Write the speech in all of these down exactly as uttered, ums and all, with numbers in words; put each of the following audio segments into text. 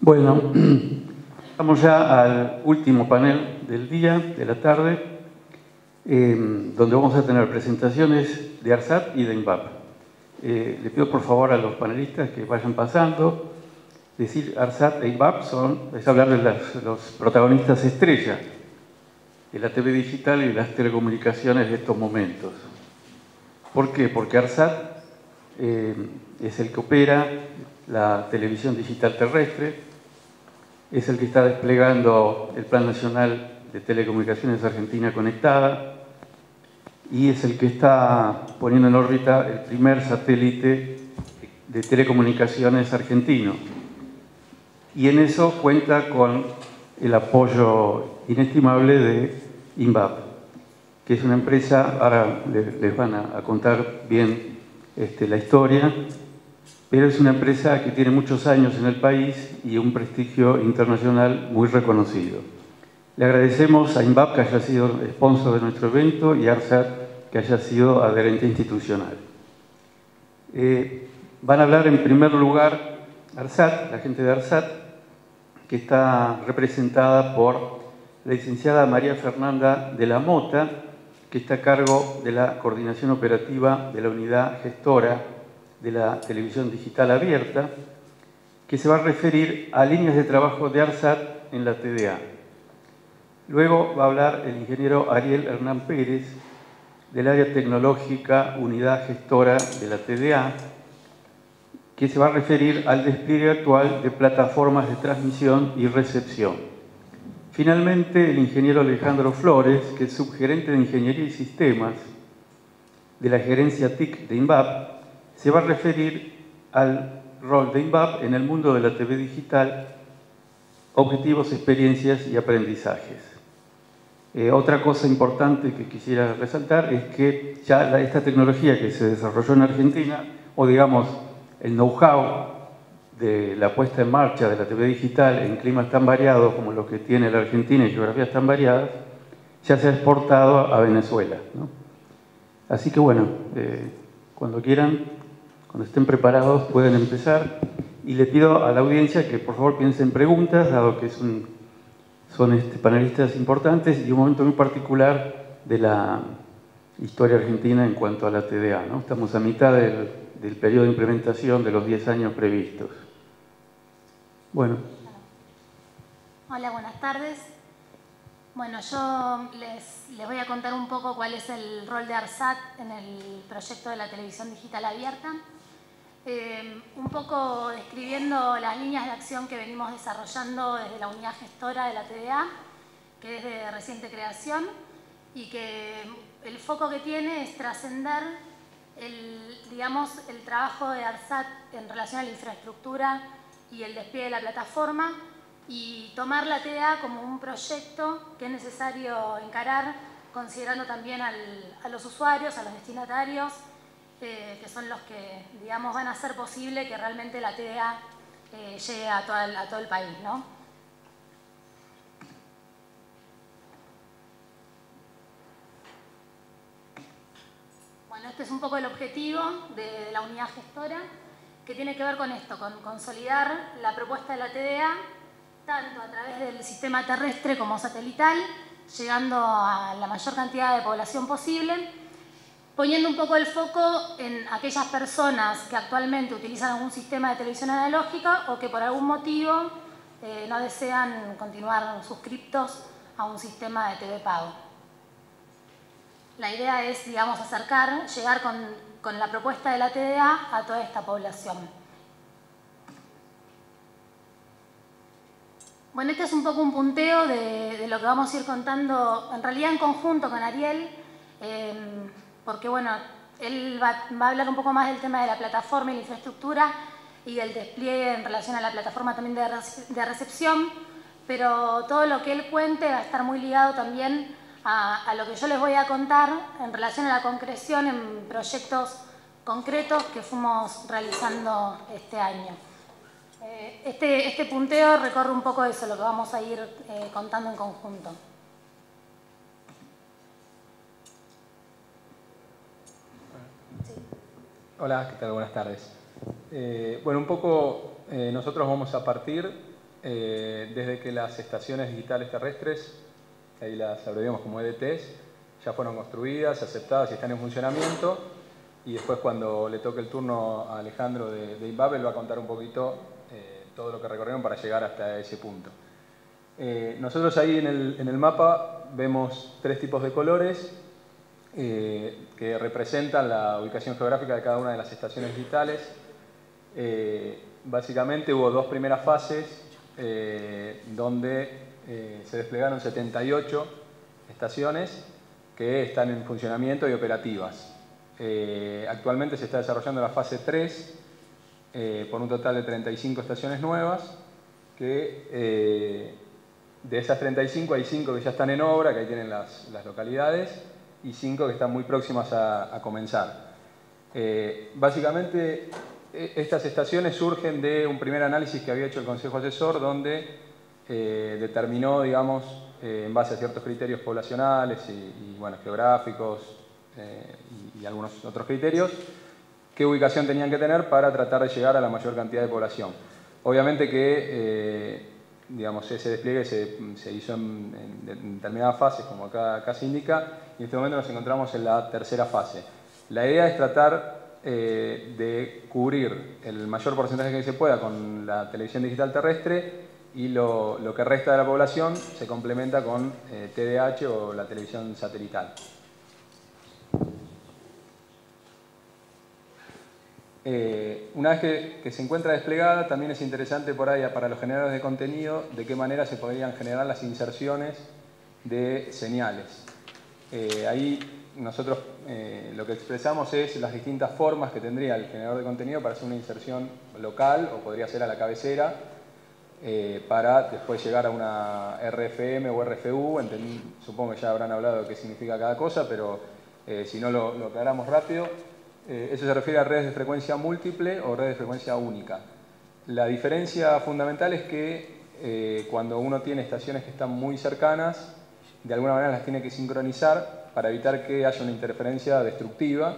Bueno, vamos ya al último panel del día, de la tarde, eh, donde vamos a tener presentaciones de ARSAT y de INVAP. Eh, le pido por favor a los panelistas que vayan pasando. Decir ARSAT e INVAP son, es hablar de las, los protagonistas estrella de la T V digital y de las telecomunicaciones de estos momentos. ¿Por qué? Porque ARSAT eh, es el que opera la televisión digital terrestre, es el que está desplegando el Plan Nacional de Telecomunicaciones Argentina Conectada y es el que está poniendo en órbita el primer satélite de telecomunicaciones argentino. Y en eso cuenta con el apoyo inestimable de INVAP, que es una empresa, ahora les van a contar bien este, la historia, pero es una empresa que tiene muchos años en el país y un prestigio internacional muy reconocido. Le agradecemos a INVAP que haya sido sponsor de nuestro evento y a ARSAT que haya sido adherente institucional. Eh, van a hablar en primer lugar ARSAT, la gente de ARSAT, que está representada por la licenciada María Fernanda de la Mota, que está a cargo de la coordinación operativa de la unidad gestora de la televisión digital abierta, que se va a referir a líneas de trabajo de ARSAT en la T D A. Luego va a hablar el ingeniero Ariel Hernán Pérez, del área tecnológica unidad gestora de la T D A, que se va a referir al despliegue actual de plataformas de transmisión y recepción. Finalmente, el ingeniero Alejandro Flores, que es subgerente de Ingeniería y Sistemas de la gerencia T I C de INVAP, se va a referir al rol de INVAP en el mundo de la T V digital, objetivos, experiencias y aprendizajes. Eh, otra cosa importante que quisiera resaltar es que ya la, esta tecnología que se desarrolló en Argentina, o digamos el know-how de la puesta en marcha de la T V digital en climas tan variados como los que tiene la Argentina y geografías tan variadas, ya se ha exportado a Venezuela, ¿no? Así que bueno, eh, cuando quieran, cuando estén preparados pueden empezar, y le pido a la audiencia que por favor piensen preguntas, dado que son, son este, panelistas importantes y un momento muy particular de la historia argentina en cuanto a la T D A, ¿no? Estamos a mitad del, del periodo de implementación de los diez años previstos. Bueno. Hola, buenas tardes. Bueno, yo les, les voy a contar un poco cuál es el rol de ARSAT en el proyecto de la televisión digital abierta. Eh, un poco describiendo las líneas de acción que venimos desarrollando desde la unidad gestora de la T D A, que es de reciente creación, y que el foco que tiene es trascender el, digamos, el trabajo de ARSAT en relación a la infraestructura y el despliegue de la plataforma, y tomar la T D A como un proyecto que es necesario encarar, considerando también al, a los usuarios, a los destinatarios, Eh, que son los que, digamos, van a hacer posible que realmente la T D A eh, llegue a, toda el, a todo el país, ¿no? Bueno, este es un poco el objetivo de, de la unidad gestora, que tiene que ver con esto, con consolidar la propuesta de la T D A, tanto a través del sistema terrestre como satelital, llegando a la mayor cantidad de población posible, poniendo un poco el foco en aquellas personas que actualmente utilizan algún sistema de televisión analógica o que por algún motivo eh, no desean continuar suscriptos a un sistema de T V pago. La idea es, digamos, acercar, llegar con, con la propuesta de la T D A a toda esta población. Bueno, este es un poco un punteo de, de lo que vamos a ir contando, en realidad en conjunto con Ariel, eh, porque bueno, él va, va a hablar un poco más del tema de la plataforma y la infraestructura y del despliegue en relación a la plataforma también de, de recepción, pero todo lo que él cuente va a estar muy ligado también a, a lo que yo les voy a contar en relación a la concreción en proyectos concretos que fuimos realizando este año. Eh, este, este punteo recorre un poco eso, lo que vamos a ir eh, contando en conjunto. Hola, ¿qué tal? Buenas tardes. Eh, bueno, un poco eh, nosotros vamos a partir eh, desde que las estaciones digitales terrestres, ahí las abreviamos como E D Tes, ya fueron construidas, aceptadas y están en funcionamiento. Y después, cuando le toque el turno a Alejandro de, de INVAP, él va a contar un poquito eh, todo lo que recorrieron para llegar hasta ese punto. Eh, nosotros ahí en el, en el mapa vemos tres tipos de colores eh, que representan la ubicación geográfica de cada una de las estaciones digitales. Eh, básicamente hubo dos primeras fases eh, donde eh, se desplegaron setenta y ocho estaciones que están en funcionamiento y operativas. Eh, actualmente se está desarrollando la fase tres eh, por un total de treinta y cinco estaciones nuevas, que eh, de esas treinta y cinco hay cinco que ya están en obra, que ahí tienen las, las localidades, y cinco que están muy próximas a, a comenzar. Eh, básicamente estas estaciones surgen de un primer análisis que había hecho el Consejo Asesor, donde eh, determinó, digamos, eh, en base a ciertos criterios poblacionales y, y bueno, geográficos, Eh, y, y algunos otros criterios, qué ubicación tenían que tener para tratar de llegar a la mayor cantidad de población. Obviamente que eh, digamos, ese despliegue se, se hizo en, en, en determinadas fases, como acá, acá se indica, y en este momento nos encontramos en la tercera fase. La idea es tratar eh, de cubrir el mayor porcentaje que se pueda con la televisión digital terrestre, y lo, lo que resta de la población se complementa con eh, T D A o la televisión satelital. Eh, una vez que, que se encuentra desplegada, también es interesante por ahí para los generadores de contenido de qué manera se podrían generar las inserciones de señales. Eh, ahí nosotros eh, lo que expresamos es las distintas formas que tendría el generador de contenido para hacer una inserción local, o podría ser a la cabecera, eh, para después llegar a una R F M o R F U. Entendí, supongo que ya habrán hablado de qué significa cada cosa, pero eh, si no lo, lo aclaramos rápido. Eso se refiere a redes de frecuencia múltiple o redes de frecuencia única. La diferencia fundamental es que eh, cuando uno tiene estaciones que están muy cercanas, de alguna manera las tiene que sincronizar para evitar que haya una interferencia destructiva,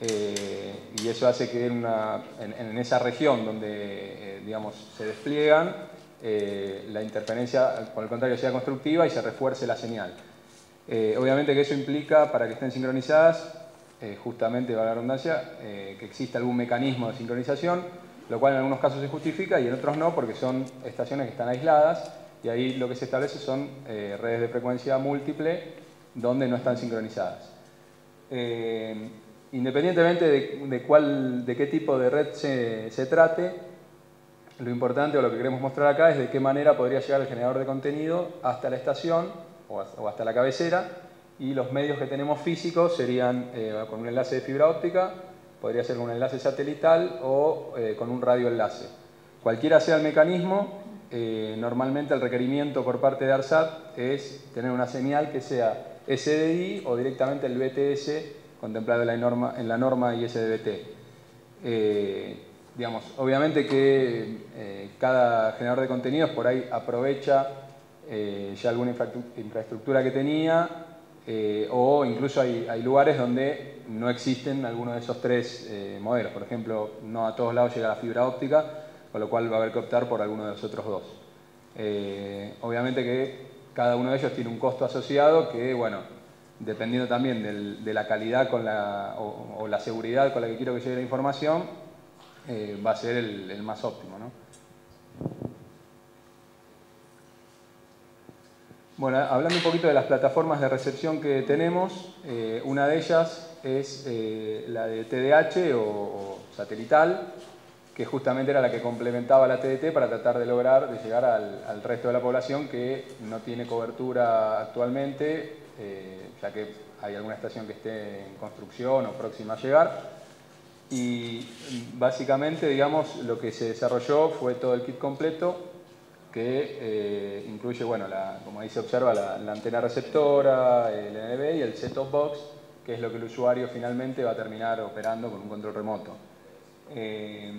eh, y eso hace que en, una, en, en esa región donde eh, digamos, se despliegan, eh, la interferencia, por el contrario, sea constructiva y se refuerce la señal. Eh, obviamente que eso implica, para que estén sincronizadas, Eh, justamente, valga la redundancia, eh, que exista algún mecanismo de sincronización, lo cual en algunos casos se justifica y en otros no, porque son estaciones que están aisladas, y ahí lo que se establece son eh, redes de frecuencia múltiple donde no están sincronizadas. Eh, independientemente de, de, cuál, de qué tipo de red se, se trate, lo importante o lo que queremos mostrar acá es de qué manera podría llegar el generador de contenido hasta la estación o, o hasta la cabecera. Y los medios que tenemos físicos serían eh, con un enlace de fibra óptica, podría ser un enlace satelital o eh, con un radioenlace. Cualquiera sea el mecanismo, eh, normalmente el requerimiento por parte de ARSAT es tener una señal que sea S D I o directamente el B T S contemplado en la norma, en la norma I S D B T. Eh, digamos, obviamente que eh, cada generador de contenidos por ahí aprovecha eh, ya alguna infraestructura que tenía. Eh, o incluso hay, hay lugares donde no existen alguno de esos tres eh, modelos. Por ejemplo, no a todos lados llega la fibra óptica, con lo cual va a haber que optar por alguno de los otros dos. Eh, obviamente que cada uno de ellos tiene un costo asociado que, bueno, dependiendo también del, de la calidad con la, o, o la seguridad con la que quiero que llegue la información, eh, va a ser el, el más óptimo, ¿no? Bueno, hablando un poquito de las plataformas de recepción que tenemos, eh, una de ellas es eh, la de T D A o, o satelital, que justamente era la que complementaba la T D T para tratar de lograr de llegar al, al resto de la población que no tiene cobertura actualmente, eh, ya que hay alguna estación que esté en construcción o próxima a llegar. Y básicamente, digamos, lo que se desarrolló fue todo el kit completo, que eh, incluye, bueno, la, como ahí se observa, la, la antena receptora, el N B y el set-top box, que es lo que el usuario finalmente va a terminar operando con un control remoto. Eh,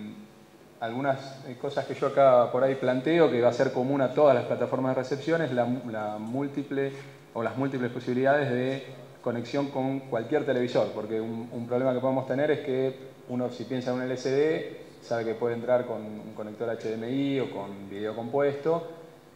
algunas cosas que yo acá por ahí planteo, que va a ser común a todas las plataformas de recepción, es la, la múltiple, o las múltiples posibilidades de conexión con cualquier televisor, porque un, un problema que podemos tener es que uno, si piensa en un L C D, sabe que puede entrar con un conector H D M I o con video compuesto,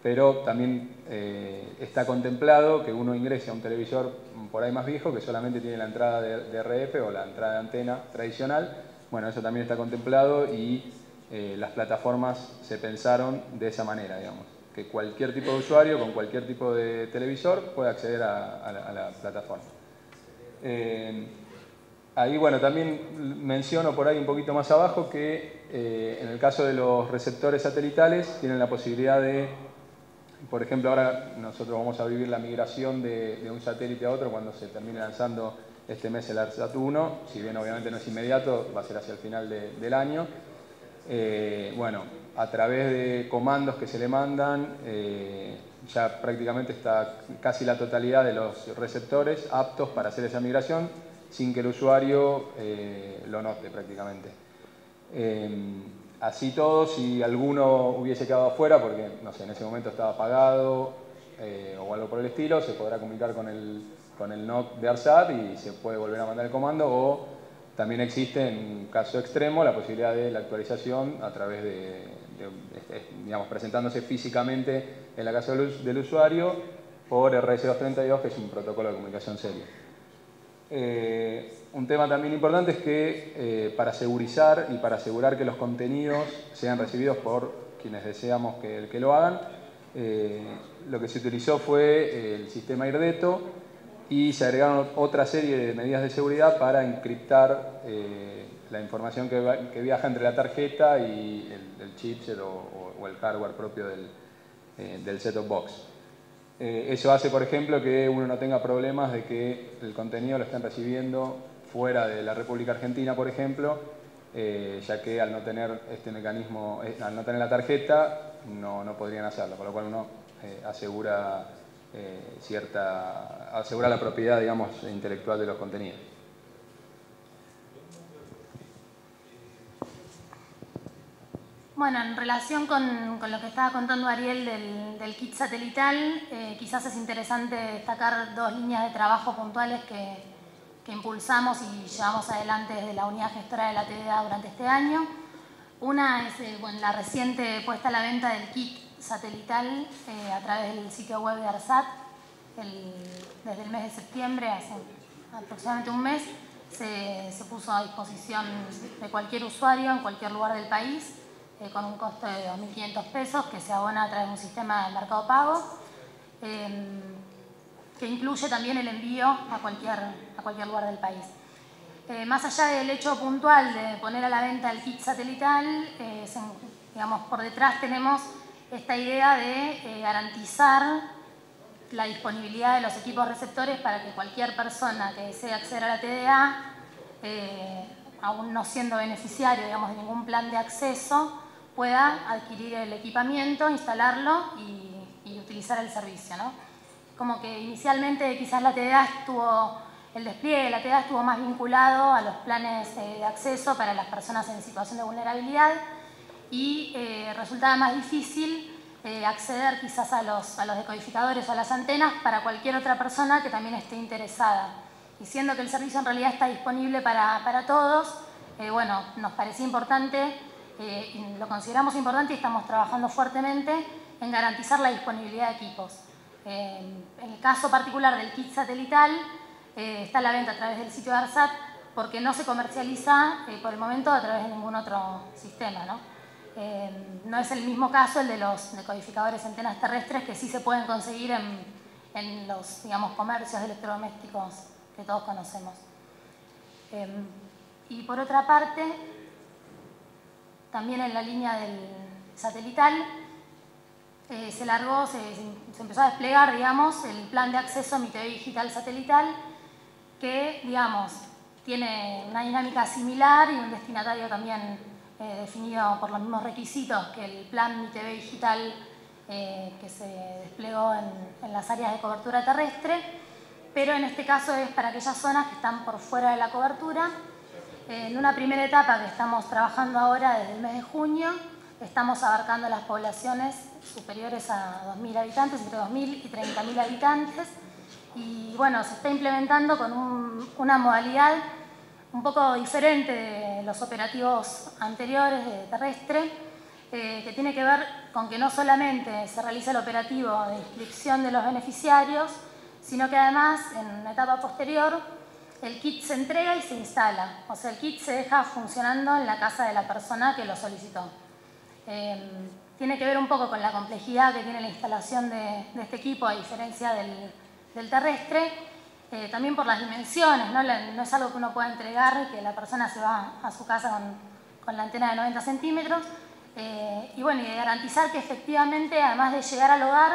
pero también eh, está contemplado que uno ingrese a un televisor por ahí más viejo que solamente tiene la entrada de, de R F o la entrada de antena tradicional. Bueno, eso también está contemplado y eh, las plataformas se pensaron de esa manera, digamos, que cualquier tipo de usuario con cualquier tipo de televisor pueda acceder a, a, la, a la plataforma. Eh, ahí, bueno, también menciono por ahí un poquito más abajo que eh, en el caso de los receptores satelitales tienen la posibilidad de, por ejemplo, ahora nosotros vamos a vivir la migración de, de un satélite a otro cuando se termine lanzando este mes el ARSAT uno, si bien obviamente no es inmediato, va a ser hacia el final de, del año. Eh, bueno, a través de comandos que se le mandan, eh, ya prácticamente está casi la totalidad de los receptores aptos para hacer esa migración sin que el usuario eh, lo note prácticamente. Eh, así todo, si alguno hubiese quedado afuera, porque no sé, en ese momento estaba apagado eh, o algo por el estilo, se podrá comunicar con el con el N O C de ARSAT y se puede volver a mandar el comando, o también existe en caso extremo la posibilidad de la actualización a través de, de, de digamos, presentándose físicamente en la casa del, del usuario por R S doscientos treinta y dos, que es un protocolo de comunicación serio. Eh, un tema también importante es que eh, para segurizar y para asegurar que los contenidos sean recibidos por quienes deseamos que, que lo hagan, eh, lo que se utilizó fue el sistema IRDETO, y se agregaron otra serie de medidas de seguridad para encriptar eh, la información que, va, que viaja entre la tarjeta y el, el chipset o, o el hardware propio del, eh, del set-top box. Eh, eso hace, por ejemplo, que uno no tenga problemas de que el contenido lo estén recibiendo fuera de la República Argentina, por ejemplo, eh, ya que al no tener este mecanismo, eh, al no tener la tarjeta, no, no podrían hacerlo, con lo cual uno eh, asegura... Eh, cierta, asegurar la propiedad, digamos, intelectual de los contenidos. Bueno, en relación con, con lo que estaba contando Ariel del, del kit satelital, eh, quizás es interesante destacar dos líneas de trabajo puntuales que, que impulsamos y llevamos adelante desde la unidad gestora de la T D A durante este año. Una es eh, bueno, la reciente puesta a la venta del kit satelital eh, a través del sitio web de ARSAT. El, desde el mes de septiembre, hace aproximadamente un mes, se, se puso a disposición de cualquier usuario en cualquier lugar del país eh, con un costo de dos mil quinientos pesos que se abona a través de un sistema de mercado pago eh, que incluye también el envío a cualquier, a cualquier lugar del país. Eh, más allá del hecho puntual de poner a la venta el kit satelital, eh, se, digamos, por detrás tenemos esta idea de eh, garantizar la disponibilidad de los equipos receptores para que cualquier persona que desee acceder a la T D A, eh, aún no siendo beneficiario, digamos, de ningún plan de acceso, pueda adquirir el equipamiento, instalarlo y, y utilizar el servicio, ¿no? Como que inicialmente quizás la T D A estuvo, el despliegue de la T D A estuvo más vinculado a los planes eh, de acceso para las personas en situación de vulnerabilidad, y eh, resultaba más difícil eh, acceder quizás a los, a los decodificadores o a las antenas para cualquier otra persona que también esté interesada. Y siendo que el servicio en realidad está disponible para, para todos, eh, bueno, nos parecía importante, eh, y lo consideramos importante y estamos trabajando fuertemente en garantizar la disponibilidad de equipos. Eh, en el caso particular del kit satelital, eh, está a la venta a través del sitio de ARSAT porque no se comercializa eh, por el momento a través de ningún otro sistema, ¿no? Eh, no es el mismo caso el de los decodificadores antenas terrestres que sí se pueden conseguir en, en los, digamos, comercios de electrodomésticos que todos conocemos. Eh, y por otra parte, también en la línea del satelital, eh, se largó, se, se empezó a desplegar, digamos, el plan de acceso a Mi T V digital satelital que, digamos, tiene una dinámica similar y un destinatario también Eh, definido por los mismos requisitos que el plan Mi T V digital eh, que se desplegó en, en las áreas de cobertura terrestre, pero en este caso es para aquellas zonas que están por fuera de la cobertura. Eh, en una primera etapa que estamos trabajando ahora desde el mes de junio, estamos abarcando las poblaciones superiores a dos mil habitantes, entre dos mil y treinta mil habitantes, y bueno, se está implementando con un, una modalidad un poco diferente de, eh, los operativos anteriores de terrestre, eh, que tiene que ver con que no solamente se realiza el operativo de inscripción de los beneficiarios, sino que además, en una etapa posterior, el kit se entrega y se instala. O sea, el kit se deja funcionando en la casa de la persona que lo solicitó. Eh, tiene que ver un poco con la complejidad que tiene la instalación de, de este equipo, a diferencia del, del terrestre, eh, también por las dimensiones, ¿no? La, no es algo que uno pueda entregar, que la persona se va a su casa con, con la antena de noventa centímetros, eh, y bueno, y de garantizar que efectivamente, además de llegar al hogar,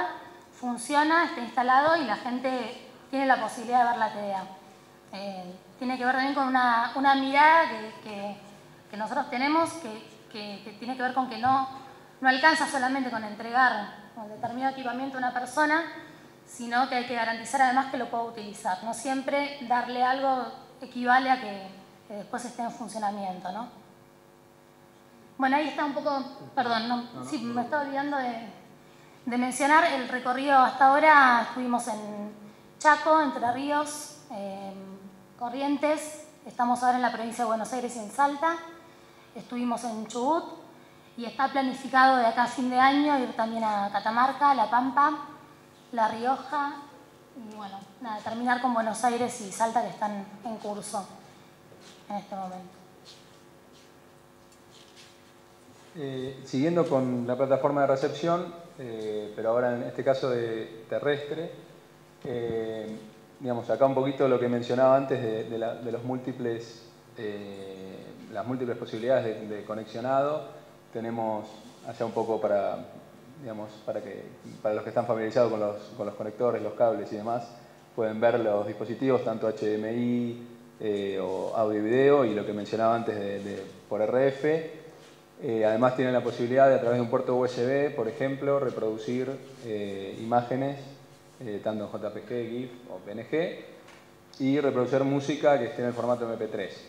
funciona, está instalado y la gente tiene la posibilidad de ver la T D A. Eh, tiene que ver también con una, una mirada que, que, que nosotros tenemos, que, que, que tiene que ver con que no, no alcanza solamente con entregar un determinado equipamiento a una persona, sino que hay que garantizar además que lo pueda utilizar. No siempre darle algo equivale a que, que después esté en funcionamiento, ¿no? Bueno, ahí está un poco, perdón, no, sí, me estaba olvidando de... de mencionar el recorrido hasta ahora. Estuvimos en Chaco, Entre Ríos, eh, Corrientes, estamos ahora en la provincia de Buenos Aires y en Salta, estuvimos en Chubut y está planificado de acá a fin de año ir también a Catamarca, La Pampa, La Rioja y bueno, nada, terminar con Buenos Aires y Salta, que están en curso en este momento. Eh, siguiendo con la plataforma de recepción, Eh, pero ahora en este caso de terrestre, eh, digamos, acá un poquito lo que mencionaba antes de, de, la, de los múltiples, eh, las múltiples posibilidades de, de conexionado, tenemos allá un poco para, digamos, para, que, para los que están familiarizados con los, con los conectores, los cables y demás, pueden ver los dispositivos, tanto H D M I eh, o audio y video, y lo que mencionaba antes de, de, por R F. Eh, además tienen la posibilidad de, a través de un puerto U S B, por ejemplo, reproducir eh, imágenes, eh, tanto en J P G, GIF o P N G, y reproducir música que esté en el formato M P tres.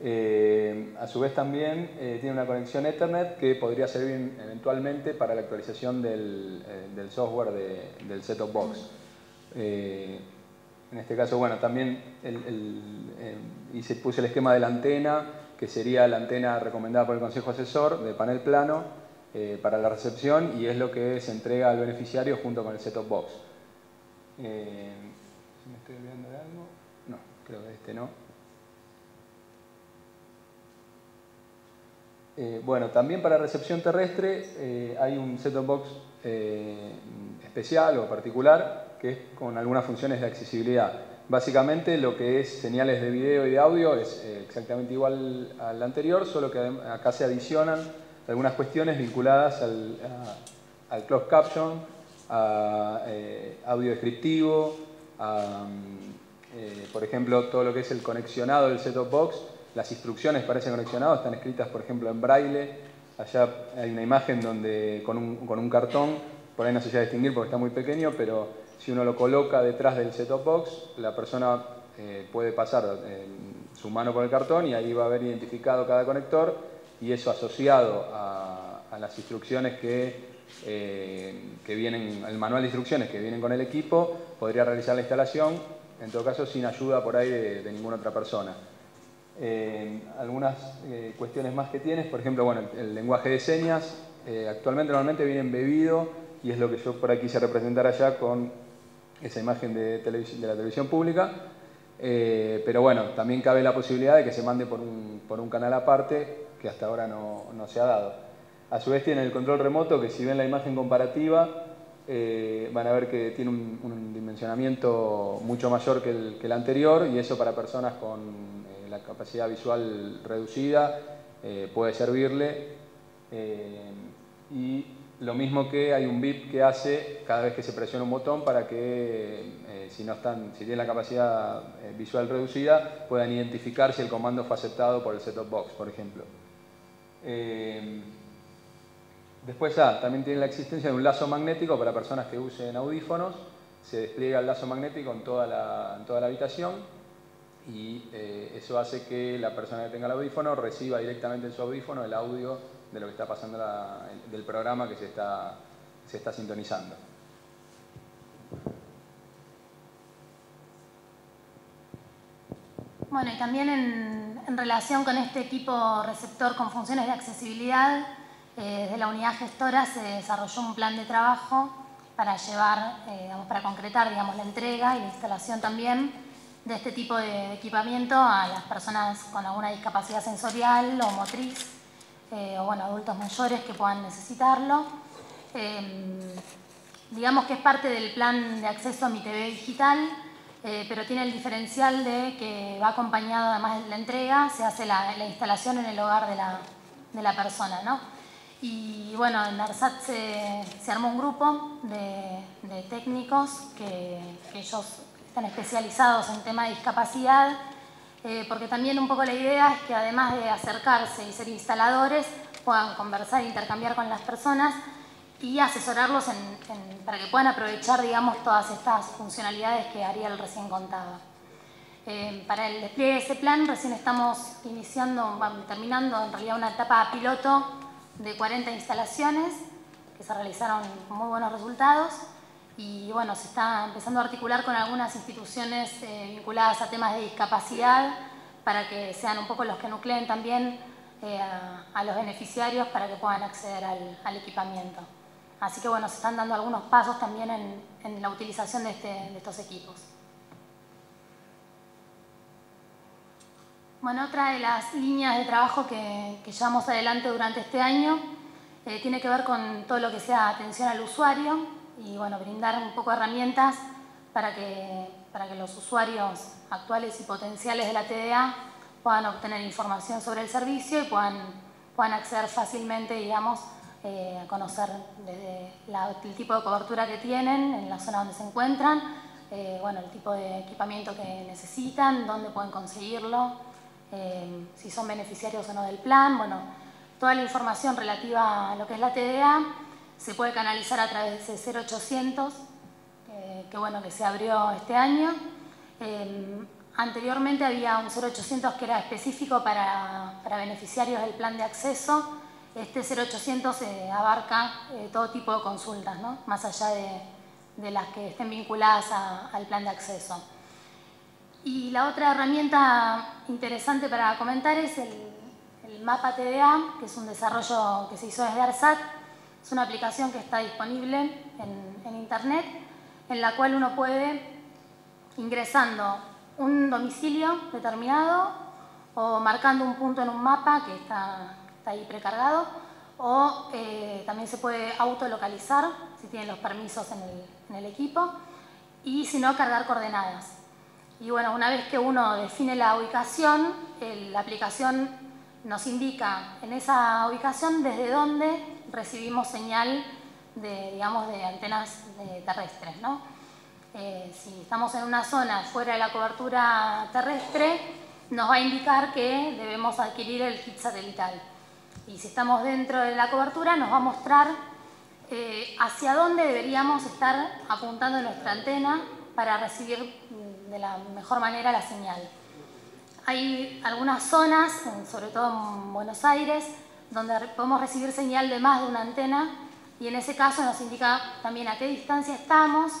Eh, a su vez también eh, tiene una conexión Ethernet que podría servir eventualmente para la actualización del, eh, del software de, del set-top box. Eh, en este caso, bueno, también el, el, el, y se puso el esquema de la antena, que sería la antena recomendada por el Consejo Asesor de panel plano eh, para la recepción, y es lo que se entrega al beneficiario junto con el set-top box. Eh, ¿Me estoy olvidando de algo? No, creo que este no. Eh, bueno, también para recepción terrestre eh, hay un set-top box eh, especial o particular, que es con algunas funciones de accesibilidad. Básicamente lo que es señales de video y de audio es exactamente igual al anterior, solo que acá se adicionan algunas cuestiones vinculadas al, a, al closed caption, a eh, audio descriptivo, a, eh, por ejemplo, todo lo que es el conexionado del set-top box. Las instrucciones para ese conexionado están escritas, por ejemplo, en braille. Allá hay una imagen donde con un, con un cartón, por ahí no se llega a distinguir porque está muy pequeño, pero si uno lo coloca detrás del set-top box, la persona eh, puede pasar eh, su mano por el cartón y ahí va a haber identificado cada conector, y eso asociado a, a las instrucciones que, eh, que vienen, el manual de instrucciones que vienen con el equipo, podría realizar la instalación, en todo caso sin ayuda por ahí de, de ninguna otra persona. Eh, algunas eh, cuestiones más que tienes, por ejemplo, bueno, el lenguaje de señas, eh, actualmente normalmente viene embebido, y es lo que yo por aquí quise representar allá con esa imagen de, de la televisión pública, eh, pero bueno, también cabe la posibilidad de que se mande por un, por un canal aparte, que hasta ahora no, no se ha dado. A su vez tiene el control remoto, que si ven la imagen comparativa, eh, van a ver que tiene un, un dimensionamiento mucho mayor que el, que el anterior, y eso para personas con eh, la capacidad visual reducida eh, puede servirle. Eh, y lo mismo que hay un bip que hace cada vez que se presiona un botón para que, eh, si, no están, si tienen la capacidad visual reducida, puedan identificar si el comando fue aceptado por el set-top box, por ejemplo. Eh, después ah, también tiene la existencia de un lazo magnético para personas que usen audífonos. Se despliega el lazo magnético en toda la, en toda la habitación, y eh, eso hace que la persona que tenga el audífono reciba directamente en su audífono el audio de lo que está pasando la, del programa que se está, se está sintonizando. Bueno, y también en, en relación con este equipo receptor con funciones de accesibilidad, eh, desde la unidad gestora se desarrolló un plan de trabajo para llevar, eh, digamos, para concretar digamos, la entrega y la instalación también de este tipo de equipamiento a las personas con alguna discapacidad sensorial o motriz, eh, o bueno, adultos mayores que puedan necesitarlo. Eh, digamos que es parte del plan de acceso a Mi T V digital, eh, pero tiene el diferencial de que va acompañado, además de la entrega, se hace la, la instalación en el hogar de la, de la persona, ¿no? Y bueno, en ARSAT se, se armó un grupo de, de técnicos que, que ellos están especializados en tema de discapacidad, eh, porque también un poco la idea es que además de acercarse y ser instaladores, puedan conversar e intercambiar con las personas y asesorarlos en, en, para que puedan aprovechar, digamos, todas estas funcionalidades que Ariel recién contaba. Eh, para el despliegue de ese plan recién estamos iniciando, bueno, terminando en realidad una etapa piloto de cuarenta instalaciones que se realizaron con muy buenos resultados y bueno, se está empezando a articular con algunas instituciones eh, vinculadas a temas de discapacidad para que sean un poco los que nucleen también eh, a, a los beneficiarios para que puedan acceder al, al equipamiento. Así que bueno, se están dando algunos pasos también en, en la utilización de, este, de estos equipos. Bueno, otra de las líneas de trabajo que, que llevamos adelante durante este año eh, tiene que ver con todo lo que sea atención al usuario y bueno, brindar un poco de herramientas para que, para que los usuarios actuales y potenciales de la T D A puedan obtener información sobre el servicio y puedan, puedan acceder fácilmente, digamos, eh, a conocer desde la, el tipo de cobertura que tienen en la zona donde se encuentran, eh, bueno, el tipo de equipamiento que necesitan, dónde pueden conseguirlo. Eh, si son beneficiarios o no del plan, bueno, toda la información relativa a lo que es la T D A se puede canalizar a través de ese cero ochocientos, eh, que bueno, que se abrió este año. Eh, anteriormente había un cero ochocientos que era específico para, para beneficiarios del plan de acceso. Este cero ochocientos eh, abarca eh, todo tipo de consultas, ¿no? Más allá de, de las que estén vinculadas a, al plan de acceso. Y la otra herramienta interesante para comentar es el, el mapa T D A, que es un desarrollo que se hizo desde ARSAT. Es una aplicación que está disponible en, en internet, en la cual uno puede, ingresando un domicilio determinado o marcando un punto en un mapa que está, está ahí precargado, o eh, también se puede autolocalizar si tienen los permisos en el, en el equipo, y si no, cargar coordenadas. Y bueno, una vez que uno define la ubicación, el, la aplicación nos indica en esa ubicación desde dónde recibimos señal de, digamos, de antenas de terrestres, ¿no? Eh, si estamos en una zona fuera de la cobertura terrestre, nos va a indicar que debemos adquirir el kit satelital. Y si estamos dentro de la cobertura, nos va a mostrar eh, hacia dónde deberíamos estar apuntando nuestra antena para recibir de la mejor manera la señal. Hay algunas zonas, sobre todo en Buenos Aires, donde podemos recibir señal de más de una antena y en ese caso nos indica también a qué distancia estamos,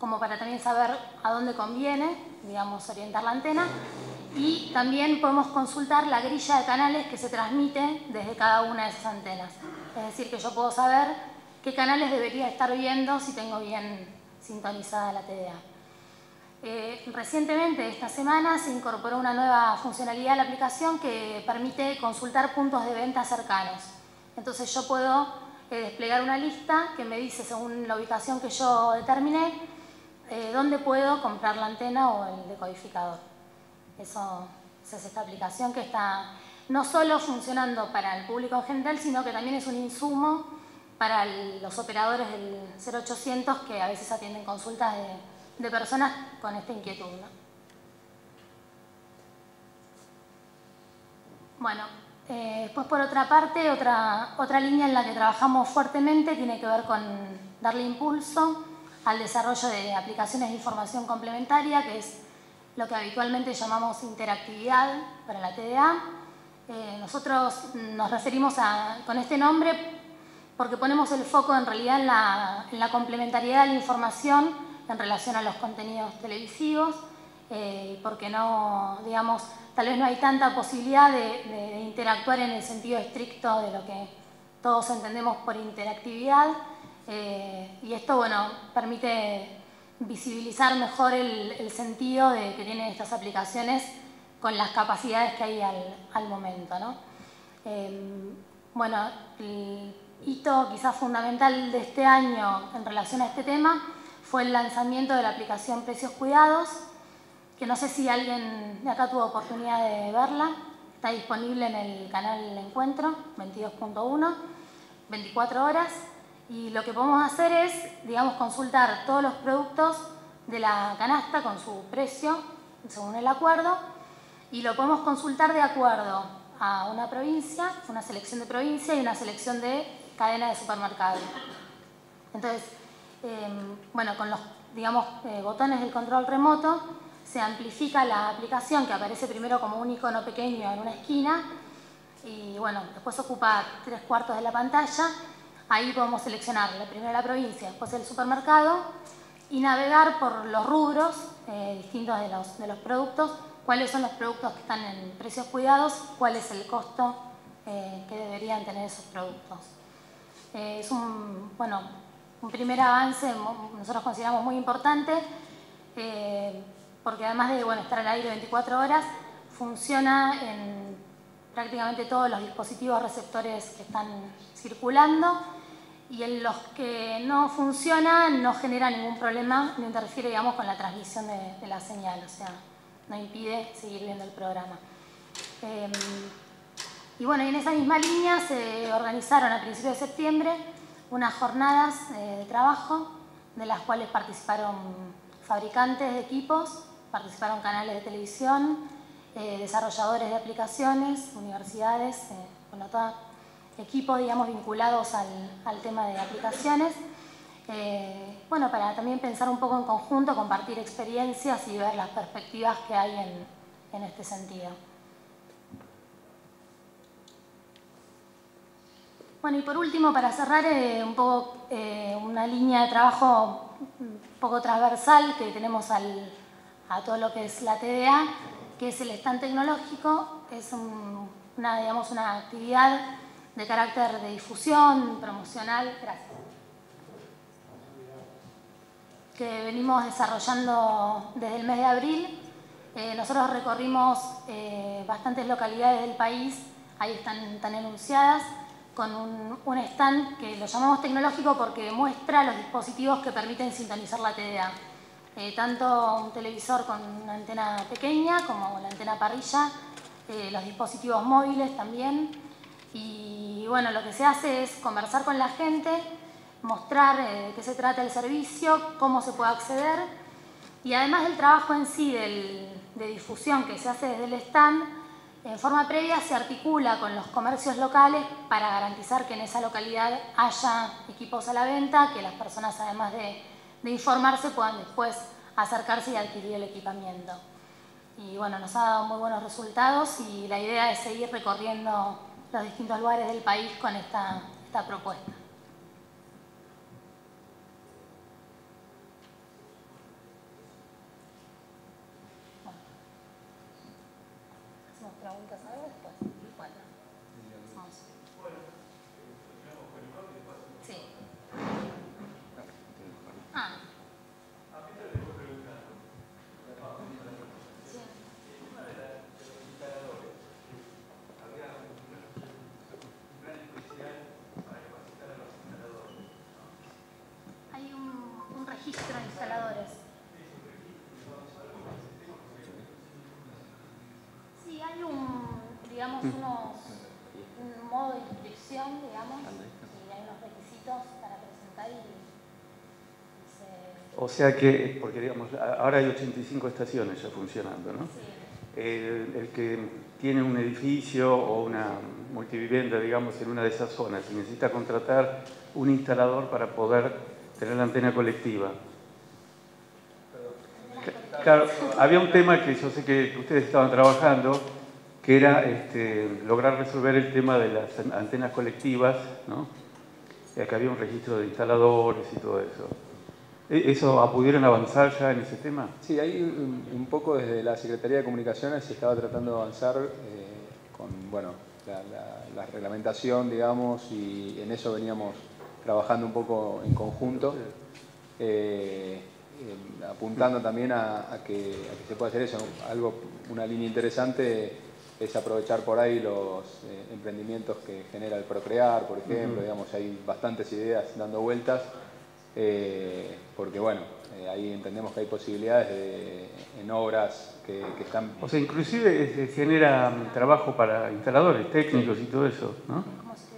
como para también saber a dónde conviene, digamos, orientar la antena. Y también podemos consultar la grilla de canales que se transmite desde cada una de esas antenas. Es decir, que yo puedo saber qué canales debería estar viendo si tengo bien sintonizada la T D A. Eh, recientemente, esta semana, se incorporó una nueva funcionalidad a la aplicación que permite consultar puntos de venta cercanos. Entonces yo puedo eh, desplegar una lista que me dice, según la ubicación que yo determiné, eh, dónde puedo comprar la antena o el decodificador. Eso, esa es esta aplicación que está no solo funcionando para el público en general, sino que también es un insumo para el, los operadores del cero ochocientos que a veces atienden consultas de... de personas con esta inquietud, ¿no? Bueno, eh, después por otra parte, otra, otra línea en la que trabajamos fuertemente tiene que ver con darle impulso al desarrollo de aplicaciones de información complementaria, que es lo que habitualmente llamamos interactividad para la T D A. Eh, nosotros nos referimos a, con este nombre porque ponemos el foco en realidad en la, en la complementariedad de la información en relación a los contenidos televisivos, eh, porque no, digamos, tal vez no hay tanta posibilidad de, de interactuar en el sentido estricto de lo que todos entendemos por interactividad. Eh, y esto, bueno, permite visibilizar mejor el, el sentido de, que tienen estas aplicaciones con las capacidades que hay al, al momento, ¿no? Eh, bueno, el hito quizás fundamental de este año en relación a este tema fue el lanzamiento de la aplicación Precios Cuidados, que no sé si alguien de acá tuvo oportunidad de verla. Está disponible en el canal Encuentro, veintidós punto uno, veinticuatro horas. Y lo que podemos hacer es, digamos, consultar todos los productos de la canasta con su precio, según el acuerdo, y lo podemos consultar de acuerdo a una provincia, una selección de provincia y una selección de cadena de supermercado. Entonces, eh, bueno, con los, digamos, eh, botones del control remoto se amplifica la aplicación, que aparece primero como un icono pequeño en una esquina y, bueno, después ocupa tres cuartos de la pantalla. Ahí podemos seleccionar primero la provincia, después el supermercado y navegar por los rubros eh, distintos de los, de los productos, cuáles son los productos que están en precios cuidados, cuál es el costo eh, que deberían tener esos productos. Eh, es un, bueno, un primer avance, nosotros consideramos muy importante, eh, porque además de bueno, estar al aire veinticuatro horas, funciona en prácticamente todos los dispositivos receptores que están circulando. Y en los que no funcionan no genera ningún problema, no interfiere, digamos, con la transmisión de, de la señal, o sea, no impide seguir viendo el programa. Eh, y bueno, en esa misma línea se organizaron a principios de septiembre unas jornadas eh, de trabajo, de las cuales participaron fabricantes de equipos, participaron canales de televisión, eh, desarrolladores de aplicaciones, universidades, eh, bueno, toda equipos, digamos, vinculados al, al tema de aplicaciones. Eh, bueno, para también pensar un poco en conjunto, compartir experiencias y ver las perspectivas que hay en, en este sentido. Bueno, y por último, para cerrar, eh, un poco eh, una línea de trabajo un poco transversal que tenemos al, a todo lo que es la T D A, que es el stand tecnológico. Es un, una, digamos, una actividad de carácter de difusión, promocional, gracias, que venimos desarrollando desde el mes de abril. Eh, nosotros recorrimos eh, bastantes localidades del país, ahí están tan enunciadas, con un, un stand que lo llamamos tecnológico porque muestra los dispositivos que permiten sintonizar la T D A. Eh, tanto un televisor con una antena pequeña como la antena parrilla, eh, los dispositivos móviles también. Y bueno, lo que se hace es conversar con la gente, mostrar eh, de qué se trata el servicio, cómo se puede acceder. Y además del trabajo en sí del, de difusión que se hace desde el stand, en forma previa se articula con los comercios locales para garantizar que en esa localidad haya equipos a la venta, que las personas, además de, de informarse, puedan después acercarse y adquirir el equipamiento. Y bueno, nos ha dado muy buenos resultados y la idea es seguir recorriendo los distintos lugares del país con esta, esta propuesta. ¿Hacemos preguntas ahora o después? Bueno. Sí. Ah. Instaladores. Sí, hay un, digamos, unos, un modo de inscripción, digamos, y hay unos requisitos para presentar y, y se... O sea que, porque digamos, ahora hay ochenta y cinco estaciones ya funcionando, ¿no? Sí. El, el que tiene un edificio o una multivivienda, digamos, en una de esas zonas, y necesita contratar un instalador para poder tener la antena colectiva. Claro, había un tema que yo sé que ustedes estaban trabajando, que era este, lograr resolver el tema de las antenas colectivas, ¿no? Y acá había un registro de instaladores y todo eso. ¿Eso pudieron avanzar ya en ese tema? Sí, ahí un poco desde la Secretaría de Comunicaciones se estaba tratando de avanzar eh, con bueno, la, la, la reglamentación, digamos, y en eso veníamos trabajando un poco en conjunto, eh, eh, apuntando también a, a, que, a que se pueda hacer eso. Algo, una línea interesante es aprovechar por ahí los eh, emprendimientos que genera el Procrear, por ejemplo, uh-huh. digamos, hay bastantes ideas dando vueltas. Eh, porque bueno, eh, ahí entendemos que hay posibilidades de, en obras que, que están... O sea, inclusive se genera trabajo para instaladores, técnicos y todo eso, ¿no?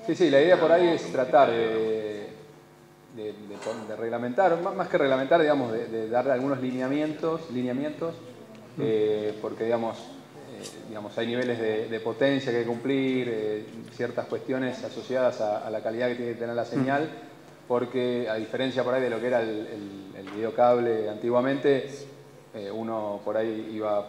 Sí, sí, la idea por ahí es tratar de, de, de, de reglamentar, más que reglamentar, digamos, de, de darle algunos lineamientos, lineamientos eh, porque digamos, eh, digamos, hay niveles de, de potencia que hay que cumplir, eh, ciertas cuestiones asociadas a, a la calidad que tiene que tener la señal, porque a diferencia por ahí de lo que era el, el, el videocable antiguamente, eh, uno por ahí iba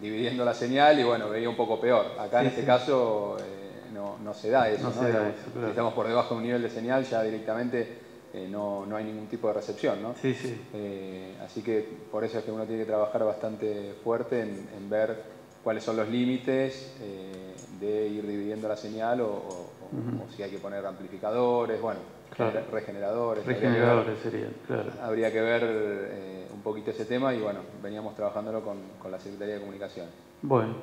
dividiendo la señal y bueno, veía un poco peor. Acá sí, en este sí. caso eh, no, no se da eso, ¿no? ¿no? Se da eso, claro. Si estamos por debajo de un nivel de señal, ya directamente eh, no, no hay ningún tipo de recepción, ¿no? Sí, sí. Eh, así que por eso es que uno tiene que trabajar bastante fuerte en, en ver cuáles son los límites eh, de ir dividiendo la señal o, o, uh-huh. o si hay que poner amplificadores, bueno. Claro. Regeneradores. Regeneradores serían, claro. Habría que ver eh, un poquito ese tema y bueno, veníamos trabajándolo con, con la Secretaría de Comunicaciones. Bueno,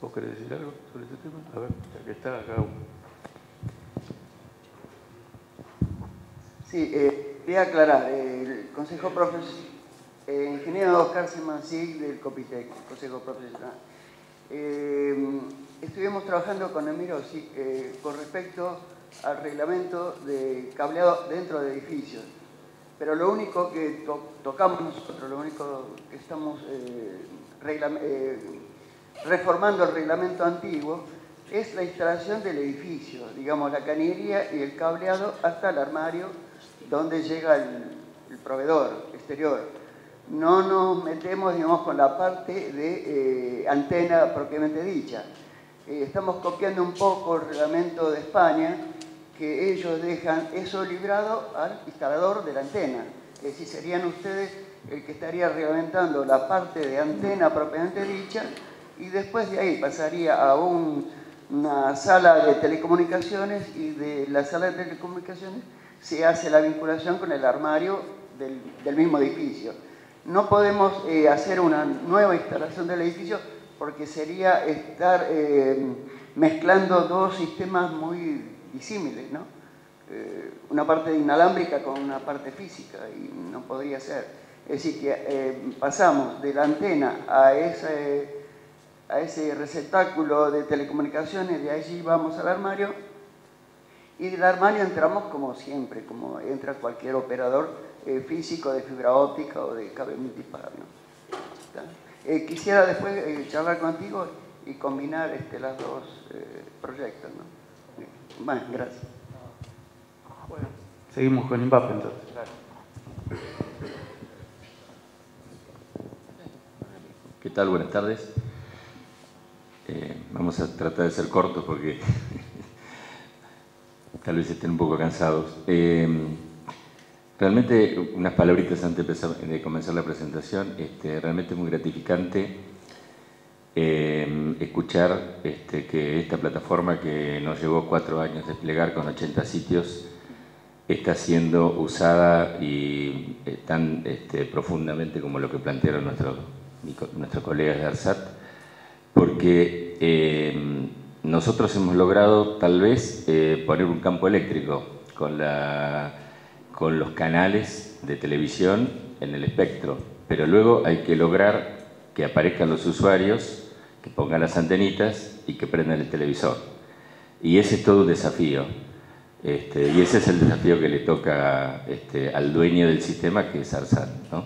¿vos querés decir algo sobre ese tema? A ver, ya que está acá. Sí, eh, voy a aclarar. El Consejo Profesional, eh, ingeniero Oscar Simansic del Copitec, Consejo Profesional. Eh, estuvimos trabajando con Emiro eh, con respecto al reglamento de cableado dentro de edificios, pero lo único que to tocamos nosotros, lo único que estamos eh, eh, reformando el reglamento antiguo es la instalación del edificio, digamos la cañería y el cableado hasta el armario donde llega el, el proveedor exterior. No nos metemos, digamos, con la parte de eh, antena propiamente dicha. Eh, estamos copiando un poco el reglamento de España, que ellos dejan eso librado al instalador de la antena. Es decir, serían ustedes el que estaría reglamentando la parte de antena propiamente dicha y después de ahí pasaría a un, una sala de telecomunicaciones y de la sala de telecomunicaciones se hace la vinculación con el armario del, del mismo edificio. No podemos eh, hacer una nueva instalación del edificio porque sería estar eh, mezclando dos sistemas muy disímiles, ¿no? Eh, una parte inalámbrica con una parte física y no podría ser. Es decir, que eh, pasamos de la antena a ese, a ese receptáculo de telecomunicaciones, de allí vamos al armario y del armario entramos como siempre, como entra cualquier operador eh, físico de fibra óptica o de cable multiparar, ¿no? Eh, quisiera después eh, charlar contigo y combinar este, las dos eh, proyectos, ¿no? Bueno, gracias. Bueno. Seguimos con I N V A P entonces. ¿Qué tal? Buenas tardes. Eh, vamos a tratar de ser cortos porque tal vez estén un poco cansados. Eh, realmente, unas palabritas antes de comenzar la presentación. Este, realmente es muy gratificante. Eh, escuchar este, que esta plataforma que nos llevó cuatro años desplegar con ochenta sitios está siendo usada y eh, tan este, profundamente como lo que plantearon nuestros, nuestros colegas de ARSAT, porque eh, nosotros hemos logrado tal vez eh, poner un campo eléctrico con, la, con los canales de televisión en el espectro, pero luego hay que lograr que aparezcan los usuarios, que pongan las antenitas y que prendan el televisor. Y ese es todo un desafío. Este, y ese es el desafío que le toca este, al dueño del sistema, que es ARSAT, ¿no?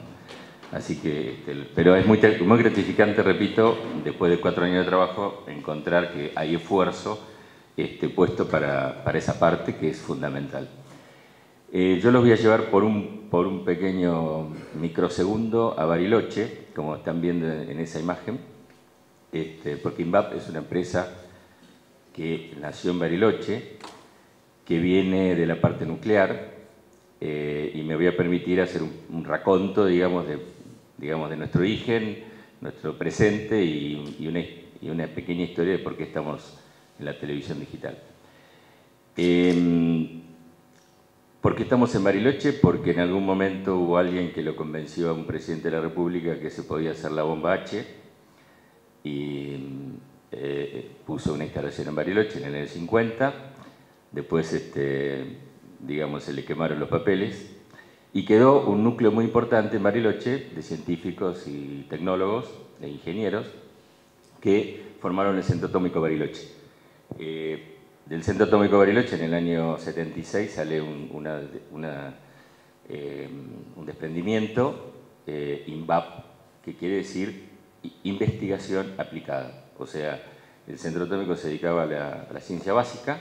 Así que, este, pero es muy, muy gratificante, repito, después de cuatro años de trabajo, encontrar que hay esfuerzo este, puesto para, para esa parte que es fundamental. Eh, yo los voy a llevar por un, por un pequeño microsegundo a Bariloche, como están viendo en esa imagen. Este, porque I N V A P es una empresa que nació en Bariloche, que viene de la parte nuclear, eh, y me voy a permitir hacer un, un raconto, digamos, de, digamos, de nuestro origen, nuestro presente y, y, una, y una pequeña historia de por qué estamos en la televisión digital. Eh, ¿Por qué estamos en Bariloche? Porque en algún momento hubo alguien que lo convenció a un presidente de la República que se podía hacer la bomba H y eh, puso una instalación en Bariloche en el año cincuenta, después este, digamos, se le quemaron los papeles y quedó un núcleo muy importante en Bariloche de científicos y tecnólogos e ingenieros que formaron el Centro Atómico Bariloche. Eh, Del Centro Atómico Bariloche en el año setenta y seis sale un, una, una, eh, un desprendimiento, eh, I N V A P, que quiere decir investigación aplicada. O sea, el Centro Atómico se dedicaba a la, a la ciencia básica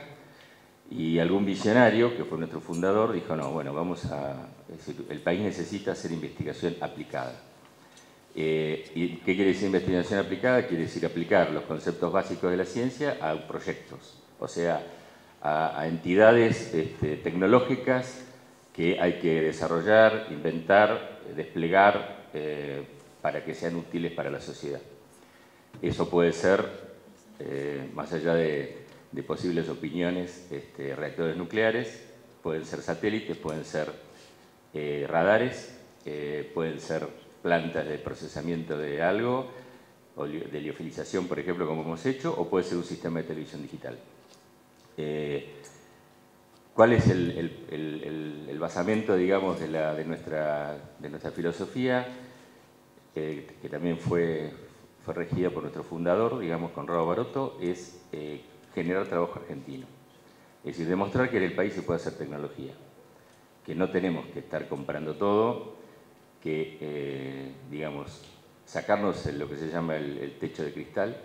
y algún visionario, que fue nuestro fundador, dijo, no, bueno, vamos a... Es decir, el país necesita hacer investigación aplicada. Eh, ¿Y qué quiere decir investigación aplicada? Quiere decir aplicar los conceptos básicos de la ciencia a proyectos. O sea, a, a entidades este, tecnológicas que hay que desarrollar, inventar, desplegar eh, para que sean útiles para la sociedad. Eso puede ser, eh, más allá de, de posibles opiniones, este, reactores nucleares, pueden ser satélites, pueden ser eh, radares, eh, pueden ser plantas de procesamiento de algo, o de liofilización, por ejemplo, como hemos hecho, o puede ser un sistema de televisión digital. Eh, ¿Cuál es el, el, el, el basamento, digamos, de, la, de, nuestra, de nuestra filosofía? Eh, que también fue, fue regida por nuestro fundador, digamos, Conrado Barotto, es eh, generar trabajo argentino. Es decir, demostrar que en el país se puede hacer tecnología, que no tenemos que estar comprando todo, que, eh, digamos, sacarnos el, lo que se llama el, el techo de cristal,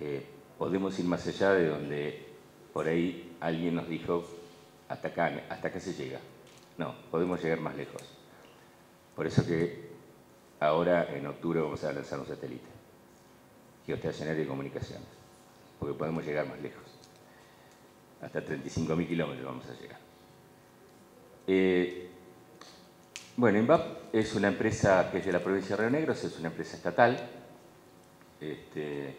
eh, podemos ir más allá de donde... Por ahí alguien nos dijo, hasta acá, hasta acá se llega. No, podemos llegar más lejos. Por eso que ahora en octubre vamos a lanzar un satélite, geoestacionario de comunicaciones, porque podemos llegar más lejos. Hasta treinta y cinco mil kilómetros vamos a llegar. Eh, bueno, I N V A P es una empresa que es de la provincia de Río Negro, es una empresa estatal, este,